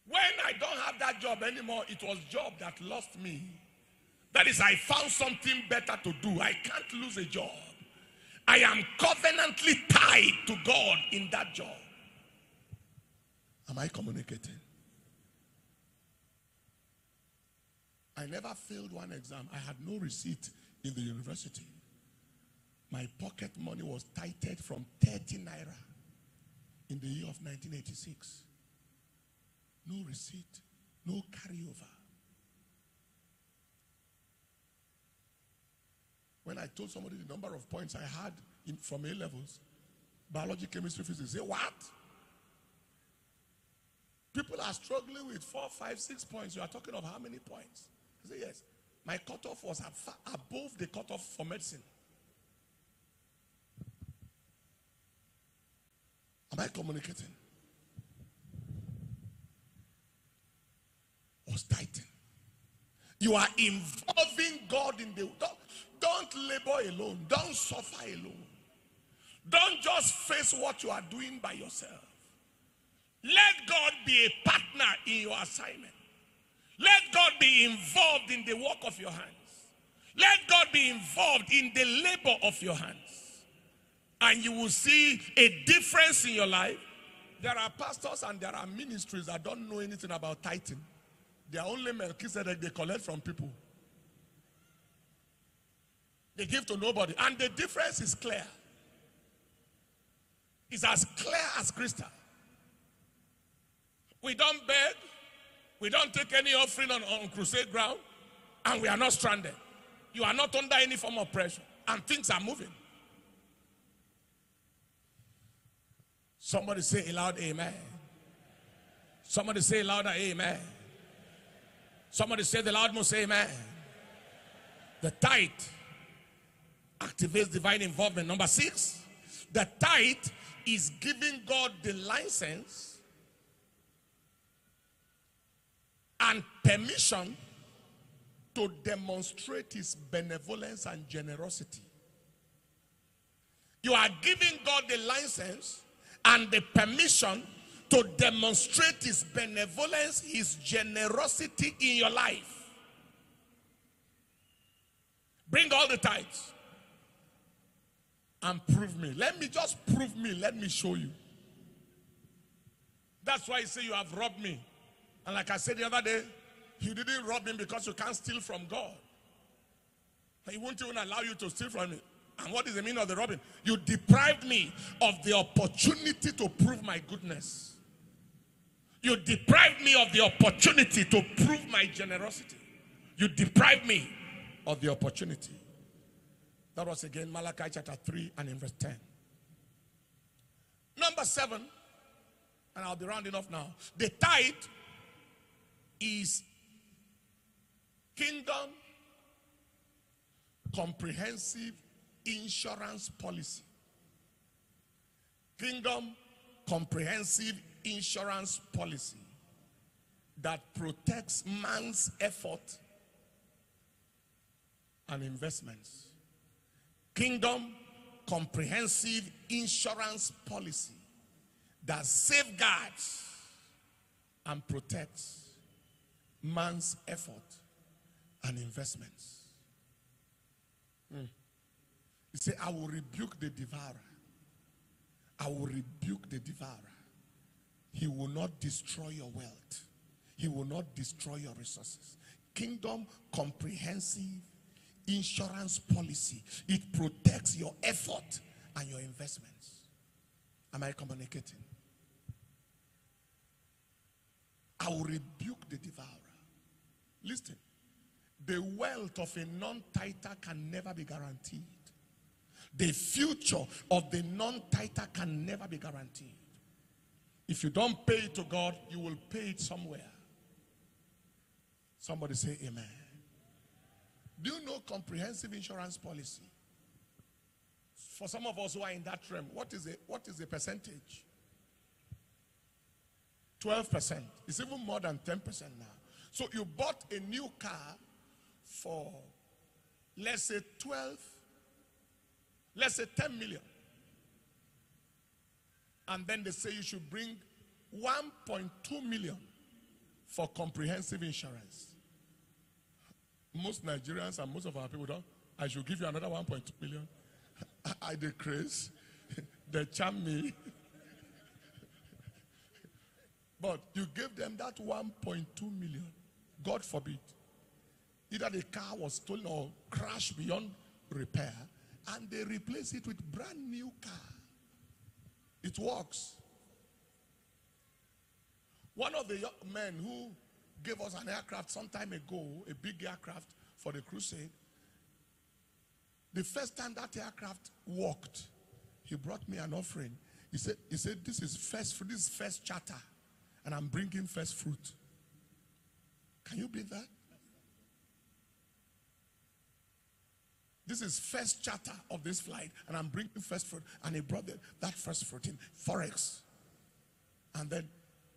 When I don't have that job anymore, it was job that lost me. That is, I found something better to do. I can't lose a job. I am covenantly tied to God in that job. Am I communicating? I never failed one exam. I had no receipt in the university. My pocket money was tithed from 30 naira in the year of 1986. No receipt, no carryover. When I told somebody the number of points I had from A levels, biology, chemistry, physics, they say, what? People are struggling with 4, 5, 6 points. You are talking of how many points? I say, yes. My cutoff was above the cutoff for medicine. Am I communicating? Was tithing. You are involving God in the... Don't labor alone. Don't suffer alone. Don't just face what you are doing by yourself. Let God be a partner in your assignment. Let God be involved in the work of your hands. Let God be involved in the labor of your hands. And you will see a difference in your life. There are pastors and there are ministries that don't know anything about tithing. They are only Melchizedek, they collect from people. They give to nobody. And the difference is clear. It's as clear as crystal. We don't beg. We don't take any offering on crusade ground. And we are not stranded. You are not under any form of pressure. And things are moving. Somebody say aloud, amen. Somebody say louder, amen. Somebody say the loud must say amen. The tithe activates divine involvement. Number 6, the tithe is giving God the license and permission to demonstrate his benevolence and generosity. You are giving God the license and the permission to demonstrate his benevolence, his generosity in your life. Bring all the tithes. And prove me. Let me just prove me. Let me show you. That's why you say you have robbed me. And like I said the other day, you didn't rob him because you can't steal from God. He won't even allow you to steal from him. And what is the meaning of the robbing? You deprived me of the opportunity to prove my goodness. You deprived me of the opportunity to prove my generosity. You deprived me of the opportunity. That was again Malachi chapter 3 and in verse 10. Number 7, and I'll be rounding off now. The tithe is kingdom comprehensive insurance policy. Kingdom comprehensive insurance policy that protects man's effort and investments. Kingdom comprehensive insurance policy that safeguards and protects man's effort and investments. He said, I will rebuke the devourer. I will rebuke the devourer. He will not destroy your wealth. He will not destroy your resources. Kingdom comprehensive insurance policy. It protects your effort and your investments. Am I communicating? I will rebuke the devourer. Listen, the wealth of a non-tither can never be guaranteed. The future of the non-tither can never be guaranteed. If you don't pay it to God, you will pay it somewhere. Somebody say amen. Do you know comprehensive insurance policy? For some of us who are in that realm, what is the percentage? 12%. It's even more than 10% now. So you bought a new car for, let's say 12, let's say 10 million. And then they say you should bring 1.2 million for comprehensive insurance. Most Nigerians and most of our people don't. I should give you another 1.2 million. I decrease. They charm me. But you gave them that 1.2 million. God forbid. Either the car was stolen or crashed beyond repair, and they replace it with brand new car. It works. One of the young men who gave us an aircraft some time ago, a big aircraft for the crusade, the first time that aircraft walked, he brought me an offering. He said, this is first charter, and I'm bringing first fruit. Can you believe that? This is first charter of this flight, and I'm bringing first fruit. And he brought that first fruit in forex. And then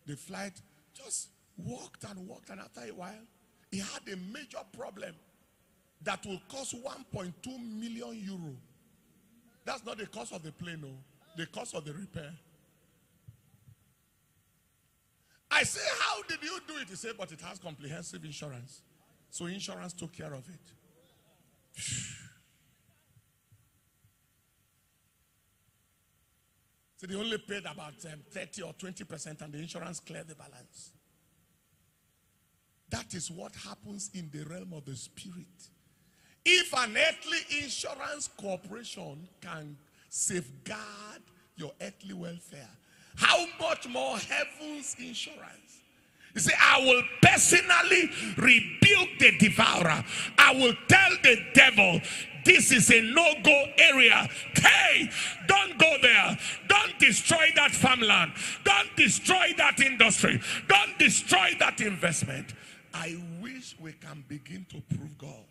the flight just walked and walked, and after a while, he had a major problem that will cost 1.2 million euro. That's not the cost of the plane, no. The cost of the repair. I say, how did you do it? He said, but it has comprehensive insurance. So insurance took care of it. So they only paid about 30 or 20%, and the insurance cleared the balance. That is what happens in the realm of the spirit. If an earthly insurance corporation can safeguard your earthly welfare, how much more heaven's insurance? You see, I will personally rebuke the devourer. I will tell the devil, this is a no-go area. Hey, don't go there. Don't destroy that farmland. Don't destroy that industry. Don't destroy that investment. I wish we can begin to prove God.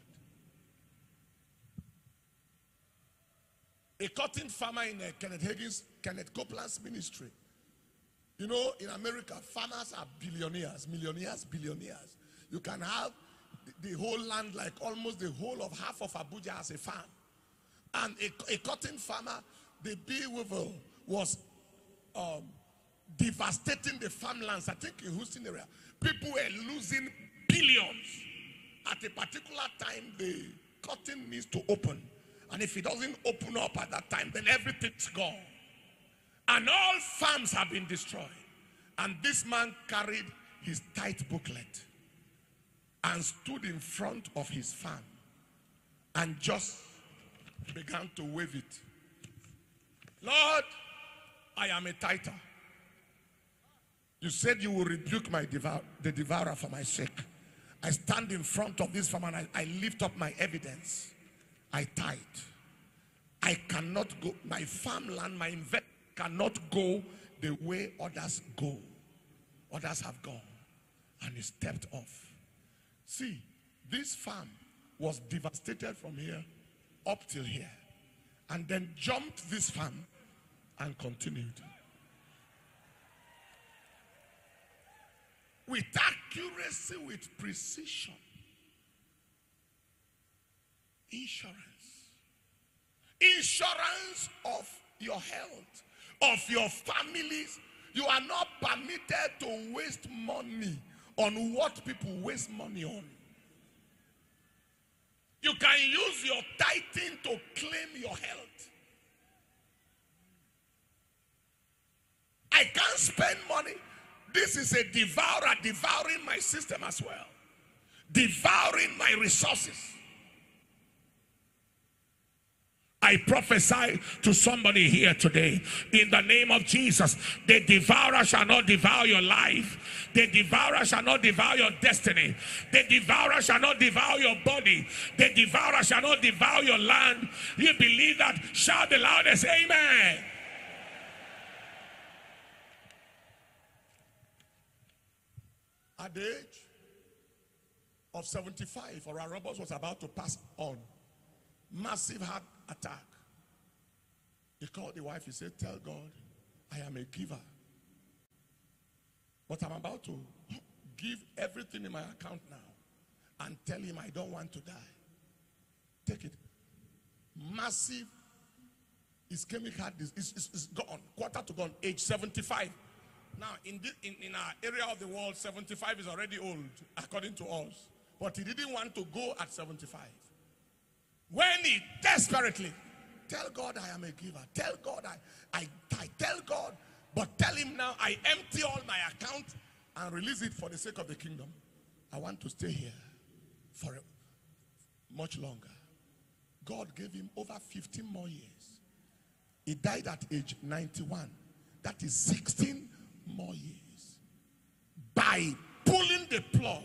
A cotton farmer in Kenneth Copeland's ministry. You know, in America, farmers are billionaires, millionaires, billionaires. You can have the whole land, like almost the whole of half of Abuja as a farm. And a cotton farmer, the bee weevil, was devastating the farmlands, I think in Houston area. People were losing billions. At a particular time, the cotton needs to open. And if it doesn't open up at that time, then everything's gone. And all farms have been destroyed. And this man carried his tithe booklet and stood in front of his farm and just began to wave it. Lord, I am a tither. You said you will rebuke the devourer for my sake. I stand in front of this farm and I lift up my evidence. I tithe. I cannot go. My farmland, my investment cannot go the way others go. Others have gone. And he stepped off. See, this farm was devastated from here up till here. And then jumped this farm and continued. With accuracy, with precision. Insurance. Insurance of your health, of your families. You are not permitted to waste money on what people waste money on. You can use your tithing to claim your health. I can't spend money. This is a devourer devouring my system as well. Devouring my resources. I prophesy to somebody here today in the name of Jesus. The devourer shall not devour your life. The devourer shall not devour your destiny. The devourer shall not devour your body. The devourer shall not devour your land. You believe that? Shout the loudest, amen. At the age of 75, Oral Roberts was about to pass on. Massive heart attack. He called the wife. He said, tell God, I am a giver. But I'm about to give everything in my account now and tell him I don't want to die. Take it. Massive ischemic heart disease is gone. Quarter to gone. Age 75. Now, in our area of the world, 75 is already old, according to us. But he didn't want to go at 75. When he desperately, tell God I am a giver. Tell God I tell God, but tell him now I empty all my account and release it for the sake of the kingdom. I want to stay here for much longer. God gave him over 15 more years. He died at age 91. That is 16 more years. By pulling the plug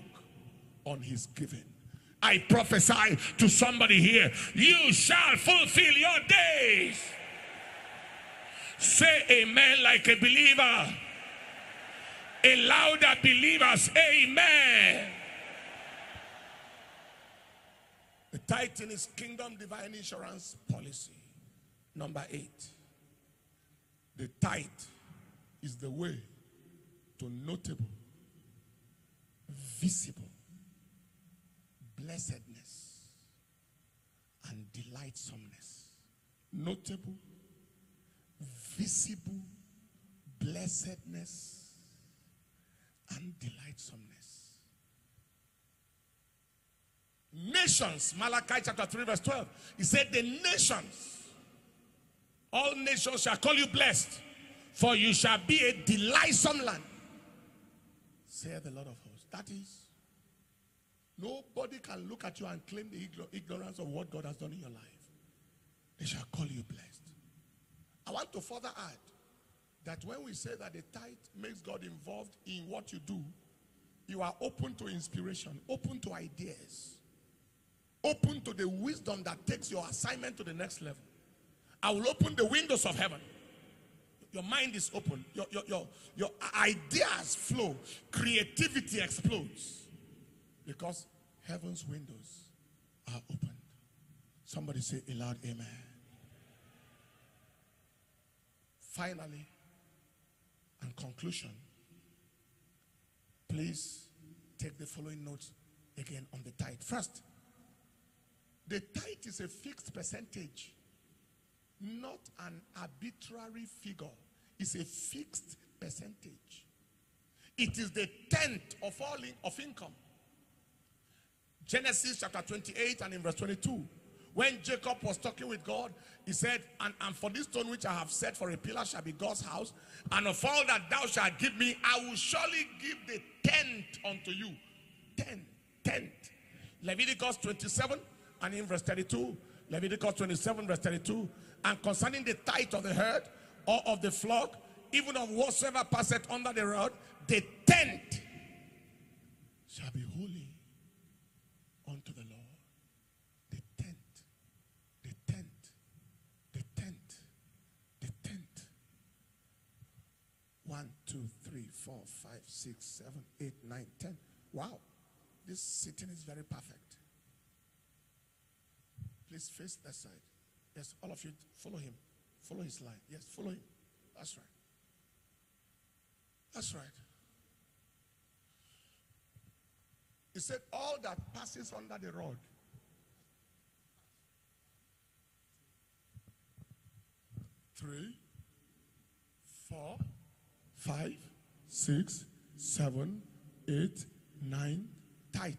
on his giving. I prophesy to somebody here, you shall fulfill your days. Say amen like a believer. A louder believers, amen. The Titan is Kingdom Divine Insurance Policy. Number 8. The tithe is the way to notable, visible blessedness and delightsomeness. Notable, visible blessedness and delightsomeness. Nations, Malachi chapter 3 verse 12. He said the nations, all nations shall call you blessed, for you shall be a delightsome land, saith the Lord of hosts. That is, nobody can look at you and claim the ignorance of what God has done in your life. They shall call you blessed. I want to further add that when we say that the tithe makes God involved in what you do, you are open to inspiration, open to ideas, open to the wisdom that takes your assignment to the next level. I will open the windows of heaven. Your mind is open. Your ideas flow. Creativity explodes. Because heaven's windows are opened. Somebody say a loud amen. Finally, and conclusion, please take the following notes again on the tithe. First, the tithe is a fixed percentage, not an arbitrary figure. It's a fixed percentage. It is the tenth of all of income. Genesis chapter 28 and in verse 22, when Jacob was talking with God, he said, and for this stone which I have set for a pillar shall be God's house, and of all that thou shalt give me, I will surely give the tenth unto you. Tenth. Leviticus 27 and in verse 32, Leviticus 27 verse 32, and concerning the tithe of the herd or of the flock, even of whatsoever passeth under the rod, the tenth shall be holy unto the Lord. The tenth. 1, 2, 3, 4, 5, 6, 7, 8, 9, 10. Wow, this sitting is very perfect. Please face that side. Yes, all of you follow him. Follow his line. Yes, follow him. That's right. That's right. He said, all that passes under the rod. Three, four, 5, 6, 7, 8, 9, tithe.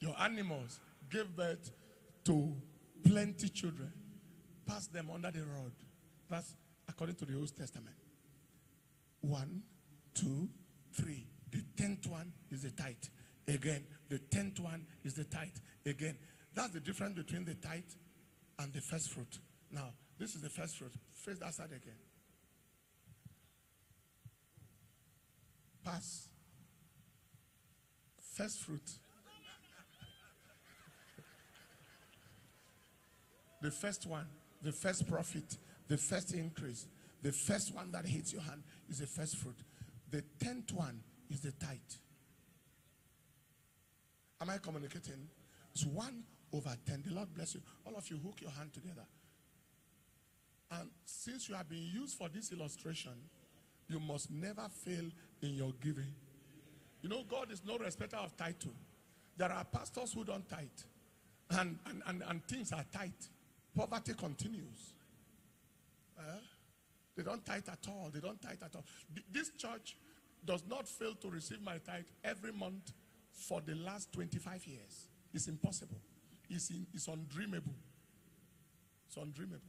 Your animals gave birth to plenty children. Pass them under the rod. That's according to the Old Testament. 1, 2, 3. The tenth one is the tithe. Again, the tenth one is the tithe. Again, that's the difference between the tithe and the first fruit. Now, this is the first fruit. Face that side again. Pass. First fruit. The first one, the first profit, the first increase, the first one that hits your hand is the first fruit. The tenth one is the tithe. Am I communicating? It's 1/10. The Lord bless you. All of you, hook your hand together. And since you have been used for this illustration, you must never fail in your giving. You know, God is no respecter of title. There are pastors who don't tithe. And things are tithe. Poverty continues. They don't tithe at all. They don't tithe at all. This church does not fail to receive my tithe every month for the last 25 years. It's impossible. It's undreamable. It's undreamable.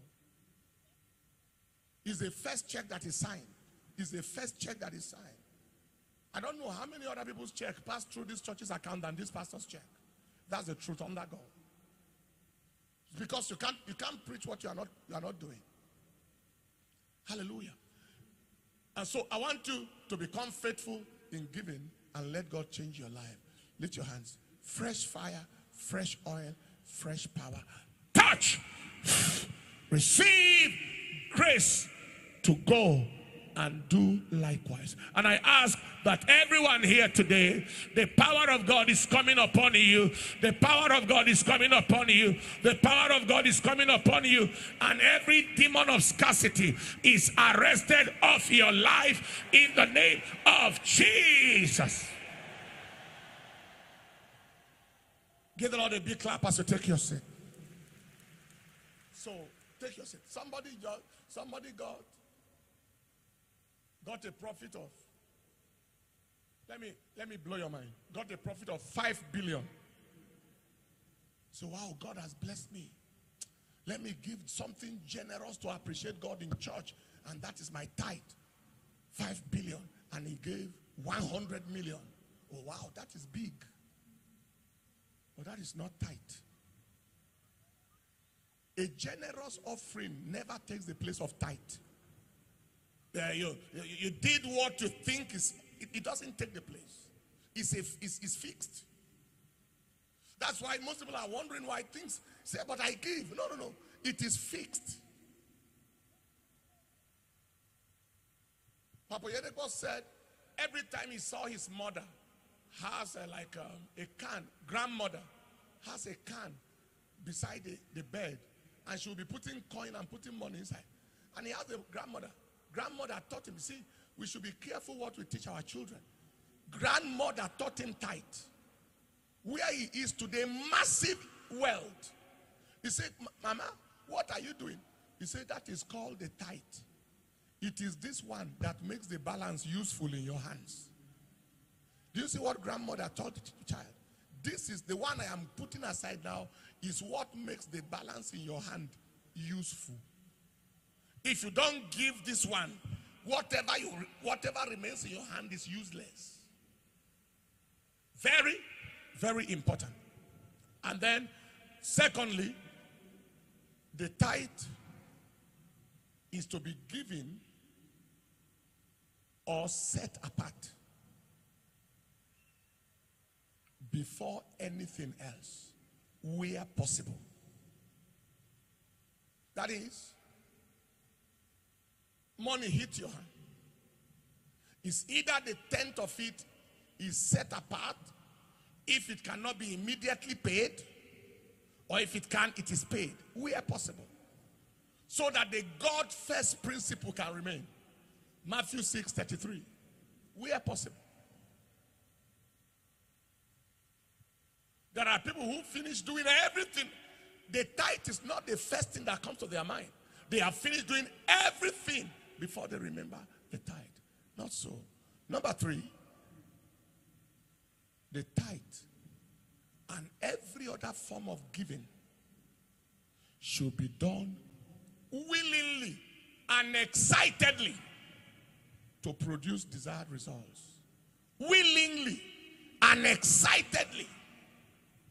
It's the first check that is signed. It's the first check that is signed. I don't know how many other people's check pass through this church's account than this pastor's check. That's the truth under God. Because you can't preach what you are not doing. Hallelujah. And so I want you to become faithful in giving and let God change your life. Lift your hands. Fresh fire, fresh oil, fresh power. Touch. Receive grace to go and do likewise. And I ask that everyone here today, the power of God is coming upon you. The power of God is coming upon you. The power of God is coming upon you. And every demon of scarcity is arrested off your life in the name of Jesus. Give the Lord a big clap as you take your seat. So, take your seat. Somebody got a profit of, let me blow your mind, got a profit of 5 billion. So wow, God has blessed me. Let me give something generous to appreciate God in church, and that is my tithe. 5 billion, and he gave 100 million. Oh wow, that is big. But that is not tithe. A generous offering never takes the place of tithe. You did what you think is, it doesn't take the place. It's fixed. That's why most people are wondering why things say, but I give. No. It is fixed. Papa Oyedepo said every time he saw his mother has a can, grandmother has a can beside the bed, and she will be putting coin and putting money inside. And he asked the grandmother. Grandmother taught him, see, we should be careful what we teach our children. Grandmother taught him tithe. Where he is today, massive wealth. He said, Mama, what are you doing? He said, that is called the tithe. It is this one that makes the balance useful in your hands. Do you see what grandmother taught the child? This is the one I am putting aside now, is what makes the balance in your hand useful. If you don't give this one, whatever remains in your hand is useless. Very, very important. And then, secondly, the tithe is to be given or set apart before anything else, where possible. That is, money hit your hand. It's either the tenth of it is set apart, if it cannot be immediately paid, or if it can, it is paid, where possible, so that the God first principle can remain. Matthew 6:33, where possible. There are people who finish doing everything. The tithe is not the first thing that comes to their mind. They have finished doing everything before they remember the tithe. Not so. Number three, the tithe and every other form of giving should be done willingly and excitedly to produce desired results. willingly and excitedly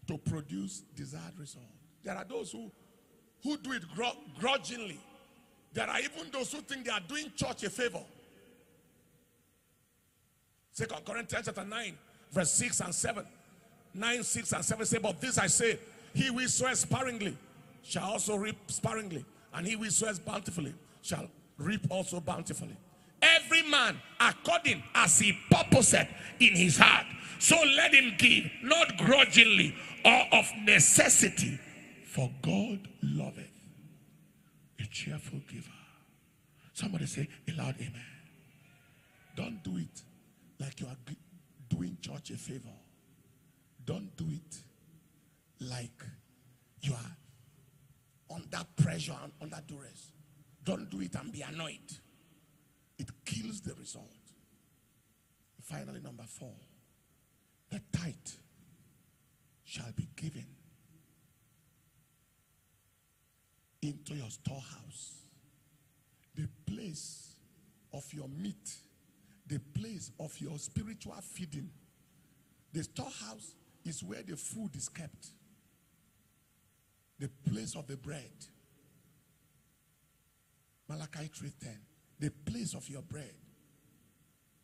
to produce desired results. There are those who do it grudgingly. There are even those who think they are doing church a favor. 2 Corinthians chapter 9, verse 6 and 7. 9, 6 and 7 say, but this I say, he who sows sparingly shall also reap sparingly, and he who sows bountifully shall reap also bountifully. Every man according as he purposeth in his heart, so let him give, not grudgingly or of necessity, for God loveth a cheerful giver. Somebody say a loud amen. Don't do it like you are doing church a favor. Don't do it like you are under pressure and under duress. Don't do it and be annoyed. It kills the result. Finally, number 4. The tithe shall be given into your storehouse, the place of your meat, the place of your spiritual feeding. The storehouse is where the food is kept, the place of the bread. Malachi 3:10. The place of your bread.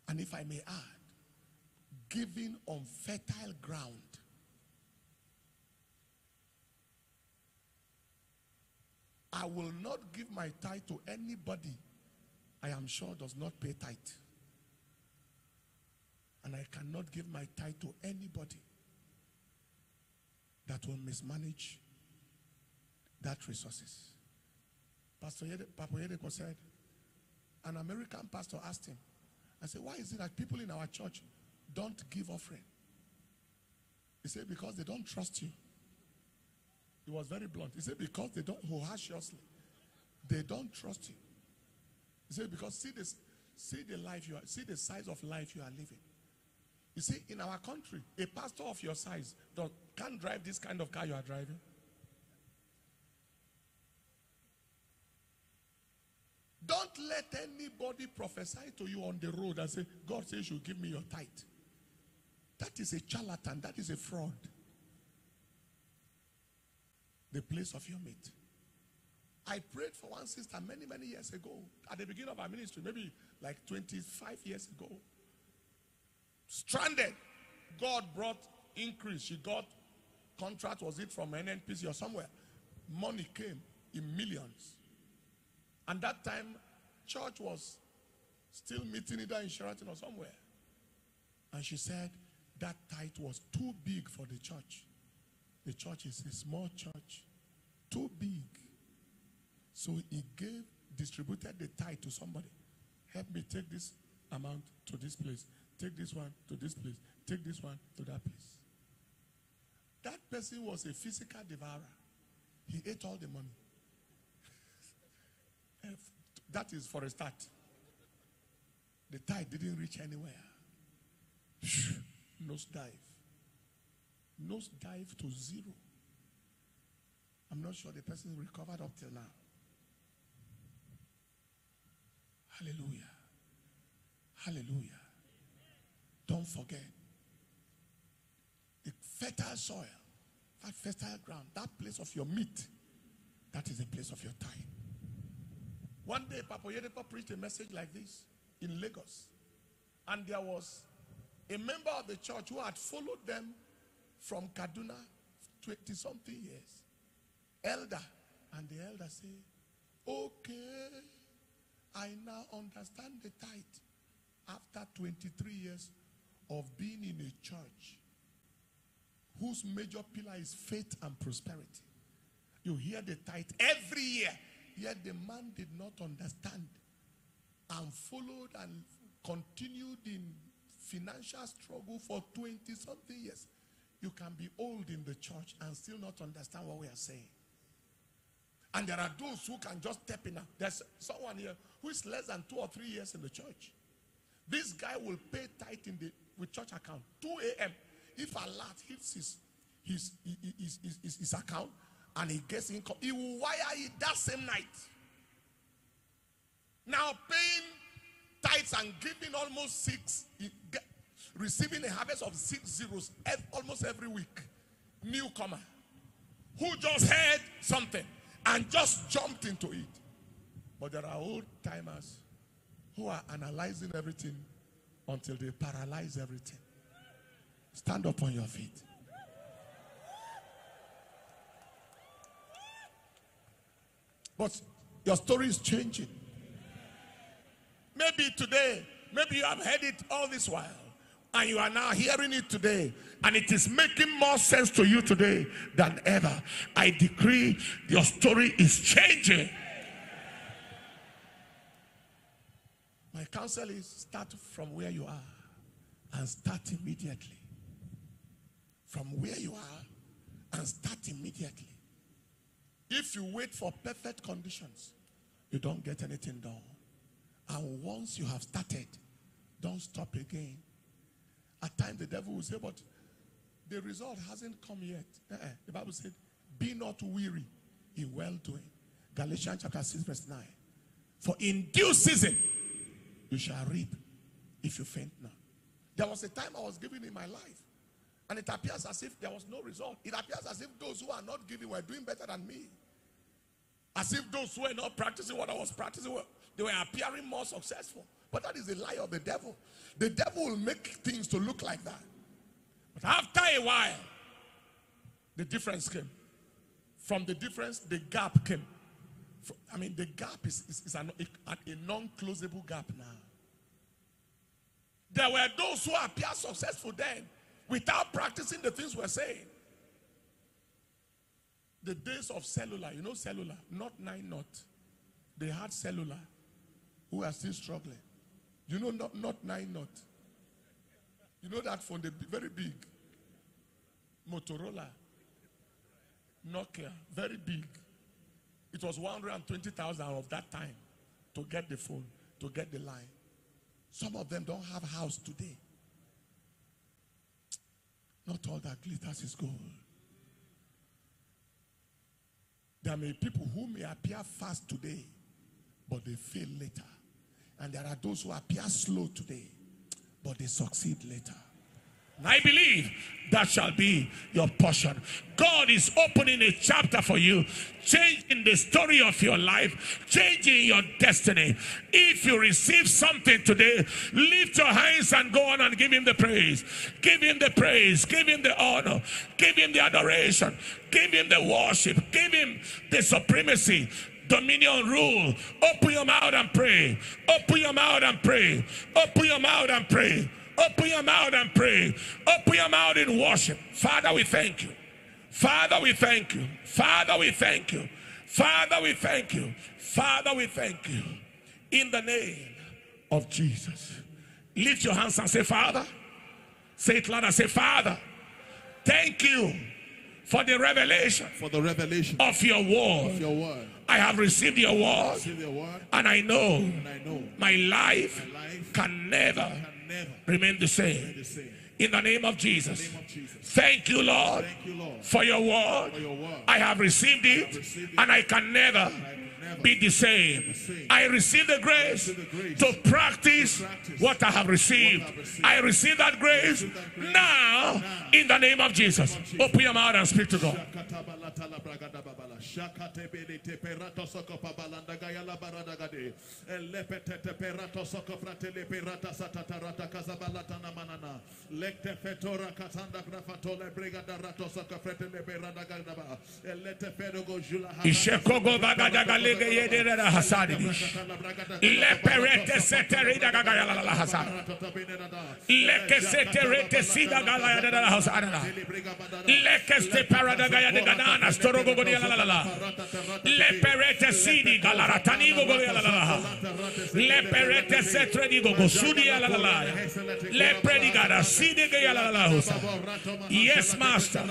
And if I may add, giving on fertile ground. I will not give my tithe to anybody I am sure does not pay tithe. And I cannot give my tithe to anybody that will mismanage that resources. Pastor Oyedepo said, an American pastor asked him, I said, why is it that people in our church don't give offering? He said, because they don't trust you. He was very blunt. He said, because they don't, harshly, they don't trust you. He said, because see the size of life you are living. You see, in our country, a pastor of your size can't drive this kind of car you are driving. Don't let anybody prophesy to you on the road and say, God says you give me your tithe. That is a charlatan. That is a fraud. The place of your meat. I prayed for one sister many, many years ago. At the beginning of our ministry, maybe like 25 years ago. Stranded. God brought increase. She got contract, was it from NNPC or somewhere. Money came in millions. And that time, church was still meeting either in Sheraton or somewhere. And she said that tithe was too big for the church. The church is a small church, too big. So he distributed the tithe to somebody. Help me take this amount to this place. Take this one to this place. Take this one to that place. That person was a physical devourer. He ate all the money. That is for a start. The tide didn't reach anywhere. Nose dive. Nose dive to zero. I'm not sure the person recovered up till now. Hallelujah. Hallelujah. Don't forget. The fertile soil, that fertile ground, that place of your meat, that is the place of your tide. One day, Papa Oyedepo preached a message like this in Lagos. And there was a member of the church who had followed them from Kaduna 20-something years. Elder. And the elder said, okay, I now understand the tithe after 23 years of being in a church whose major pillar is faith and prosperity. You hear the tithe every year. Yet the man did not understand and followed and continued in financial struggle for 20-something years. You can be old in the church and still not understand what we are saying. And there are those who can just step in. There's someone here who is less than 2 or 3 years in the church. This guy will pay tithe with church account. 2 a.m. If alert hits his account, and he gets income, he will wire it that same night. Now paying tithes and giving almost 6. receiving a harvest of 6 zeros almost every week. Newcomer who just heard something and just jumped into it. But there are old timers who are analyzing everything until they paralyze everything. Stand up on your feet. But your story is changing. Maybe today, maybe you have heard it all this while, and you are now hearing it today, and it is making more sense to you today than ever. I decree your story is changing. My counsel is start from where you are and start immediately. From where you are and start immediately. If you wait for perfect conditions, you don't get anything done. And once you have started, don't stop again. At times the devil will say, but the result hasn't come yet. The Bible said, be not weary in well-doing. Galatians chapter 6 verse 9. For in due season, you shall reap if you faint not. There was a time I was giving in my life, and it appears as if there was no result. It appears as if those who are not giving were doing better than me. As if those who were not practicing what I was practicing, they were appearing more successful. But that is a lie of the devil. The devil will make things to look like that. But after a while, the difference came. From the difference, the gap came. I mean, the gap is a non-closable gap now. There were those who appeared successful then without practicing the things we're saying. The days of cellular, you know cellular, not 9 knot. They had cellular who are still struggling. You know not 9 knot. You know that phone, the very big. Motorola, Nokia, very big. It was 120,000 of that time to get the phone, to get the line. Some of them don't have house today. Not all that glitters is gold. There may be people who may appear fast today, but they fail later. And there are those who appear slow today, but they succeed later. And I believe that shall be your portion. God is opening a chapter for you, changing the story of your life, changing your destiny. If you receive something today, lift your hands and go on and give him the praise. Give him the praise. Give him the honor. Give him the adoration. Give him the worship. Give him the supremacy. Dominion, rule. Open your mouth and pray. Open your mouth and pray. Open your mouth and pray. Open your mouth and pray. Open your mouth in worship. Father, we thank you. Father, we thank you. Father, we thank you. Father, we thank you. Father, we thank you. In the name of Jesus. Lift your hands and say, Father. Say it louder. Say, Father, thank you for the revelation. For the revelation of your word. Of your word. I have received your word. Received your word. And I know, my life, can never remain the same. In the name of Jesus. Thank you, Lord, for your word. I have received it, and I can never be the same. I receive the grace to practice what I have received. I receive that grace now in the name of Jesus. Open your mouth and speak to God. Yes, Master.